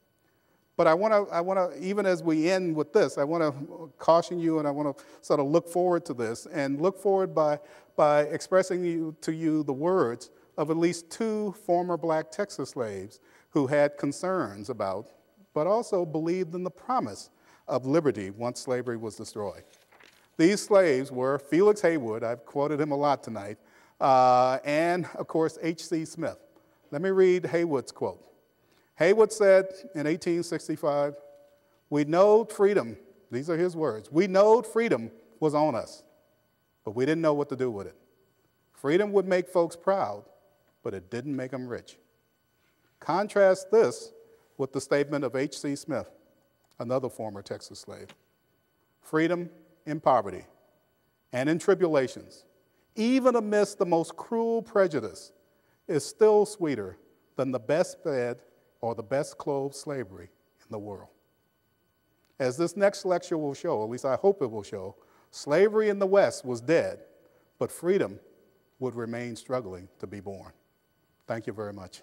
But I want to, I want to, even as we end with this, I want to caution you and I want to sort of look forward to this and look forward by, by expressing you, to you the words of at least two former black Texas slaves who had concerns about but also believed in the promise of liberty once slavery was destroyed. These slaves were Felix Haywood, I've quoted him a lot tonight, uh, and of course H C Smith. Let me read Haywood's quote. Haywood said in eighteen sixty-five, "We knowed freedom," these are his words, "we knowed freedom was on us, but we didn't know what to do with it. Freedom would make folks proud, but it didn't make them rich." Contrast this with the statement of H C Smith, another former Texas slave. "Freedom in poverty and in tribulations, even amidst the most cruel prejudice, is still sweeter than the best fed or the best clothed slavery in the world." As this next lecture will show, at least I hope it will show, slavery in the West was dead, but freedom would remain struggling to be born. Thank you very much.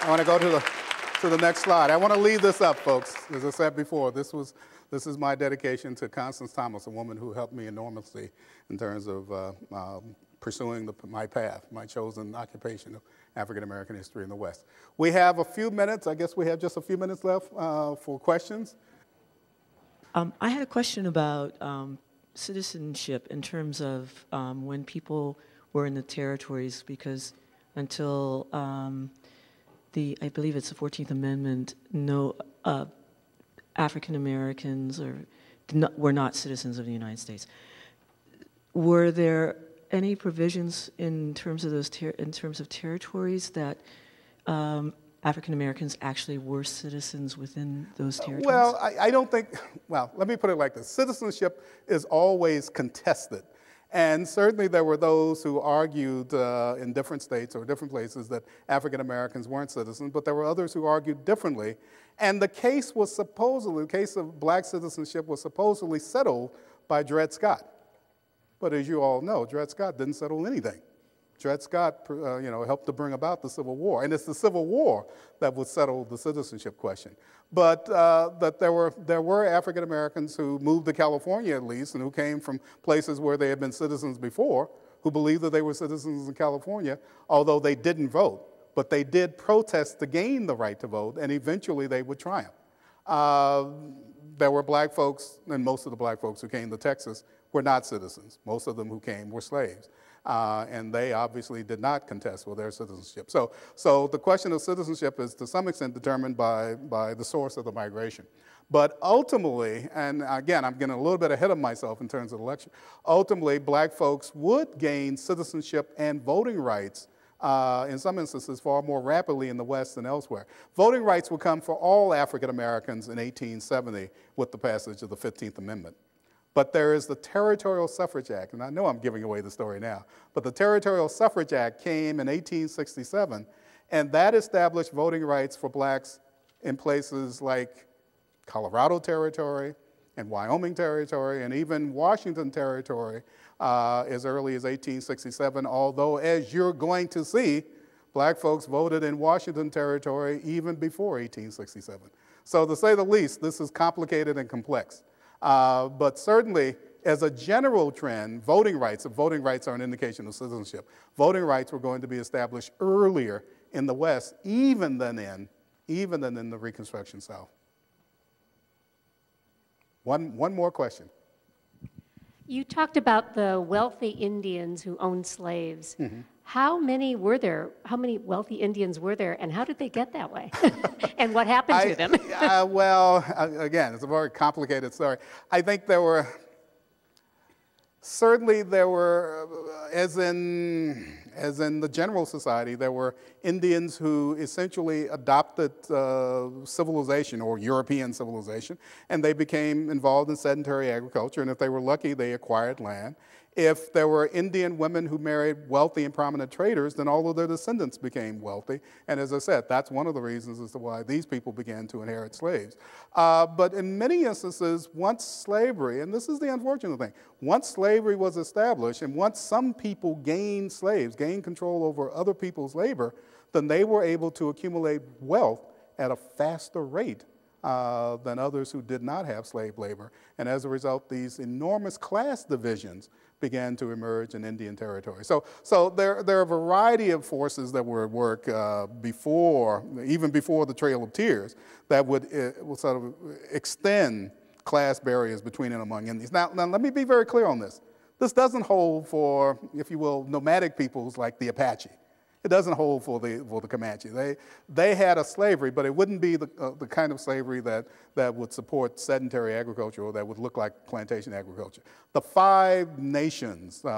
I want to go to the, to the next slide. I want to leave this up, folks. As I said before, this, was, this is my dedication to Constance Thomas, a woman who helped me enormously in terms of uh, um, pursuing the, my path, my chosen occupation of African-American history in the West. We have a few minutes. I guess we have just a few minutes left uh, for questions. Um, I had a question about um, citizenship in terms of um, when people were in the territories, because until um, The, I believe it's the fourteenth Amendment, no uh, African Americans or not, were not citizens of the United States. Were there any provisions in terms of those ter in terms of territories that um, African Americans actually were citizens within those territories? Uh, well, I, I don't think. Well, let me put it like this: citizenship is always contested. And certainly there were those who argued uh, in different states or different places that African Americans weren't citizens, but there were others who argued differently. And the case was supposedly, the case of black citizenship was supposedly settled by Dred Scott. But as you all know, Dred Scott didn't settle anything. Dred Scott uh, you know, helped to bring about the Civil War. And it's the Civil War that would settle the citizenship question. But uh, that there were, there were African Americans who moved to California, at least, and who came from places where they had been citizens before, who believed that they were citizens in California, although they didn't vote. But they did protest to gain the right to vote, and eventually they would triumph. Uh, there were black folks, and most of the black folks who came to Texas were not citizens. Most of them who came were slaves. Uh, and they obviously did not contest with their citizenship. So, so the question of citizenship is to some extent determined by, by the source of the migration. But ultimately, and again, I'm getting a little bit ahead of myself in terms of the lecture, ultimately black folks would gain citizenship and voting rights uh, in some instances far more rapidly in the West than elsewhere. Voting rights would come for all African Americans in eighteen seventy with the passage of the fifteenth Amendment. But there is the Territorial Suffrage Act, and I know I'm giving away the story now, but the Territorial Suffrage Act came in eighteen sixty-seven, and that established voting rights for blacks in places like Colorado Territory and Wyoming Territory and even Washington Territory uh, as early as eighteen sixty-seven, although, as you're going to see, black folks voted in Washington Territory even before eighteen sixty-seven. So to say the least, this is complicated and complex. Uh, but certainly, as a general trend, voting rights, voting rights are an indication of citizenship. Voting rights were going to be established earlier in the West, even than in, even than in the Reconstruction South. One, one more question. You talked about the wealthy Indians who owned slaves. Mm-hmm. How many were there? How many wealthy Indians were there, and how did they get that way? And what happened I, to them? uh, well, again, it's a very complicated story. I think there were, certainly there were, as in, as in the general society, there were Indians who essentially adopted uh, civilization or European civilization, and they became involved in sedentary agriculture, and if they were lucky, they acquired land. If there were Indian women who married wealthy and prominent traders, then all of their descendants became wealthy. And as I said, that's one of the reasons as to why these people began to inherit slaves. Uh, but in many instances, once slavery, and this is the unfortunate thing, once slavery was established and once some people gained slaves, gained control over other people's labor, then they were able to accumulate wealth at a faster rate Uh, than others who did not have slave labor. And as a result, these enormous class divisions began to emerge in Indian Territory. So, so there, there are a variety of forces that were at work uh, before, even before the Trail of Tears, that would, uh, would sort of extend class barriers between and among Indians. Now, now, let me be very clear on this. This doesn't hold for, if you will, nomadic peoples like the Apache. It doesn't hold for the, for the Comanche. They, they had a slavery, but it wouldn't be the, uh, the kind of slavery that, that would support sedentary agriculture or that would look like plantation agriculture. The five nations uh,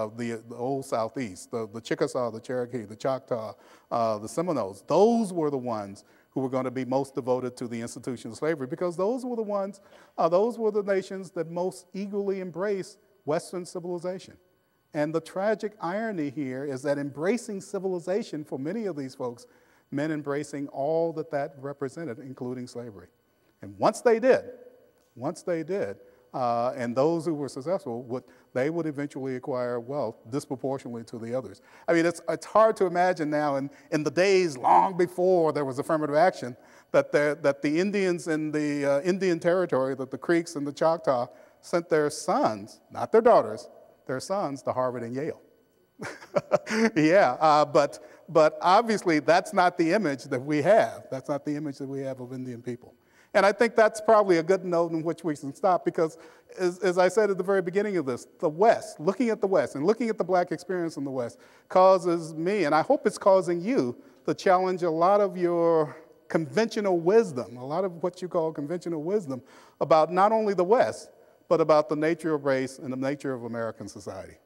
of the, the old Southeast, the, the Chickasaw, the Cherokee, the Choctaw, uh, the Seminoles, those were the ones who were going to be most devoted to the institution of slavery, because those were the ones, uh, those were the nations that most eagerly embraced Western civilization. And the tragic irony here is that embracing civilization for many of these folks meant embracing all that that represented, including slavery. And once they did, once they did, uh, and those who were successful, would, they would eventually acquire wealth disproportionately to the others. I mean, it's, it's hard to imagine now in, in the days long before there was affirmative action that the, that the Indians in the uh, Indian Territory, that the Creeks and the Choctaw sent their sons, not their daughters, their sons to Harvard and Yale. yeah, uh, but, but obviously that's not the image that we have. That's not the image that we have of Indian people. And I think that's probably a good note in which we can stop, because as, as I said at the very beginning of this, the West, looking at the West and looking at the black experience in the West causes me, and I hope it's causing you, to challenge a lot of your conventional wisdom, a lot of what you call conventional wisdom about not only the West, but about the nature of race and the nature of American society.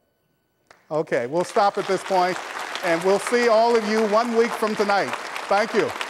Okay, we'll stop at this point, and we'll see all of you one week from tonight. Thank you.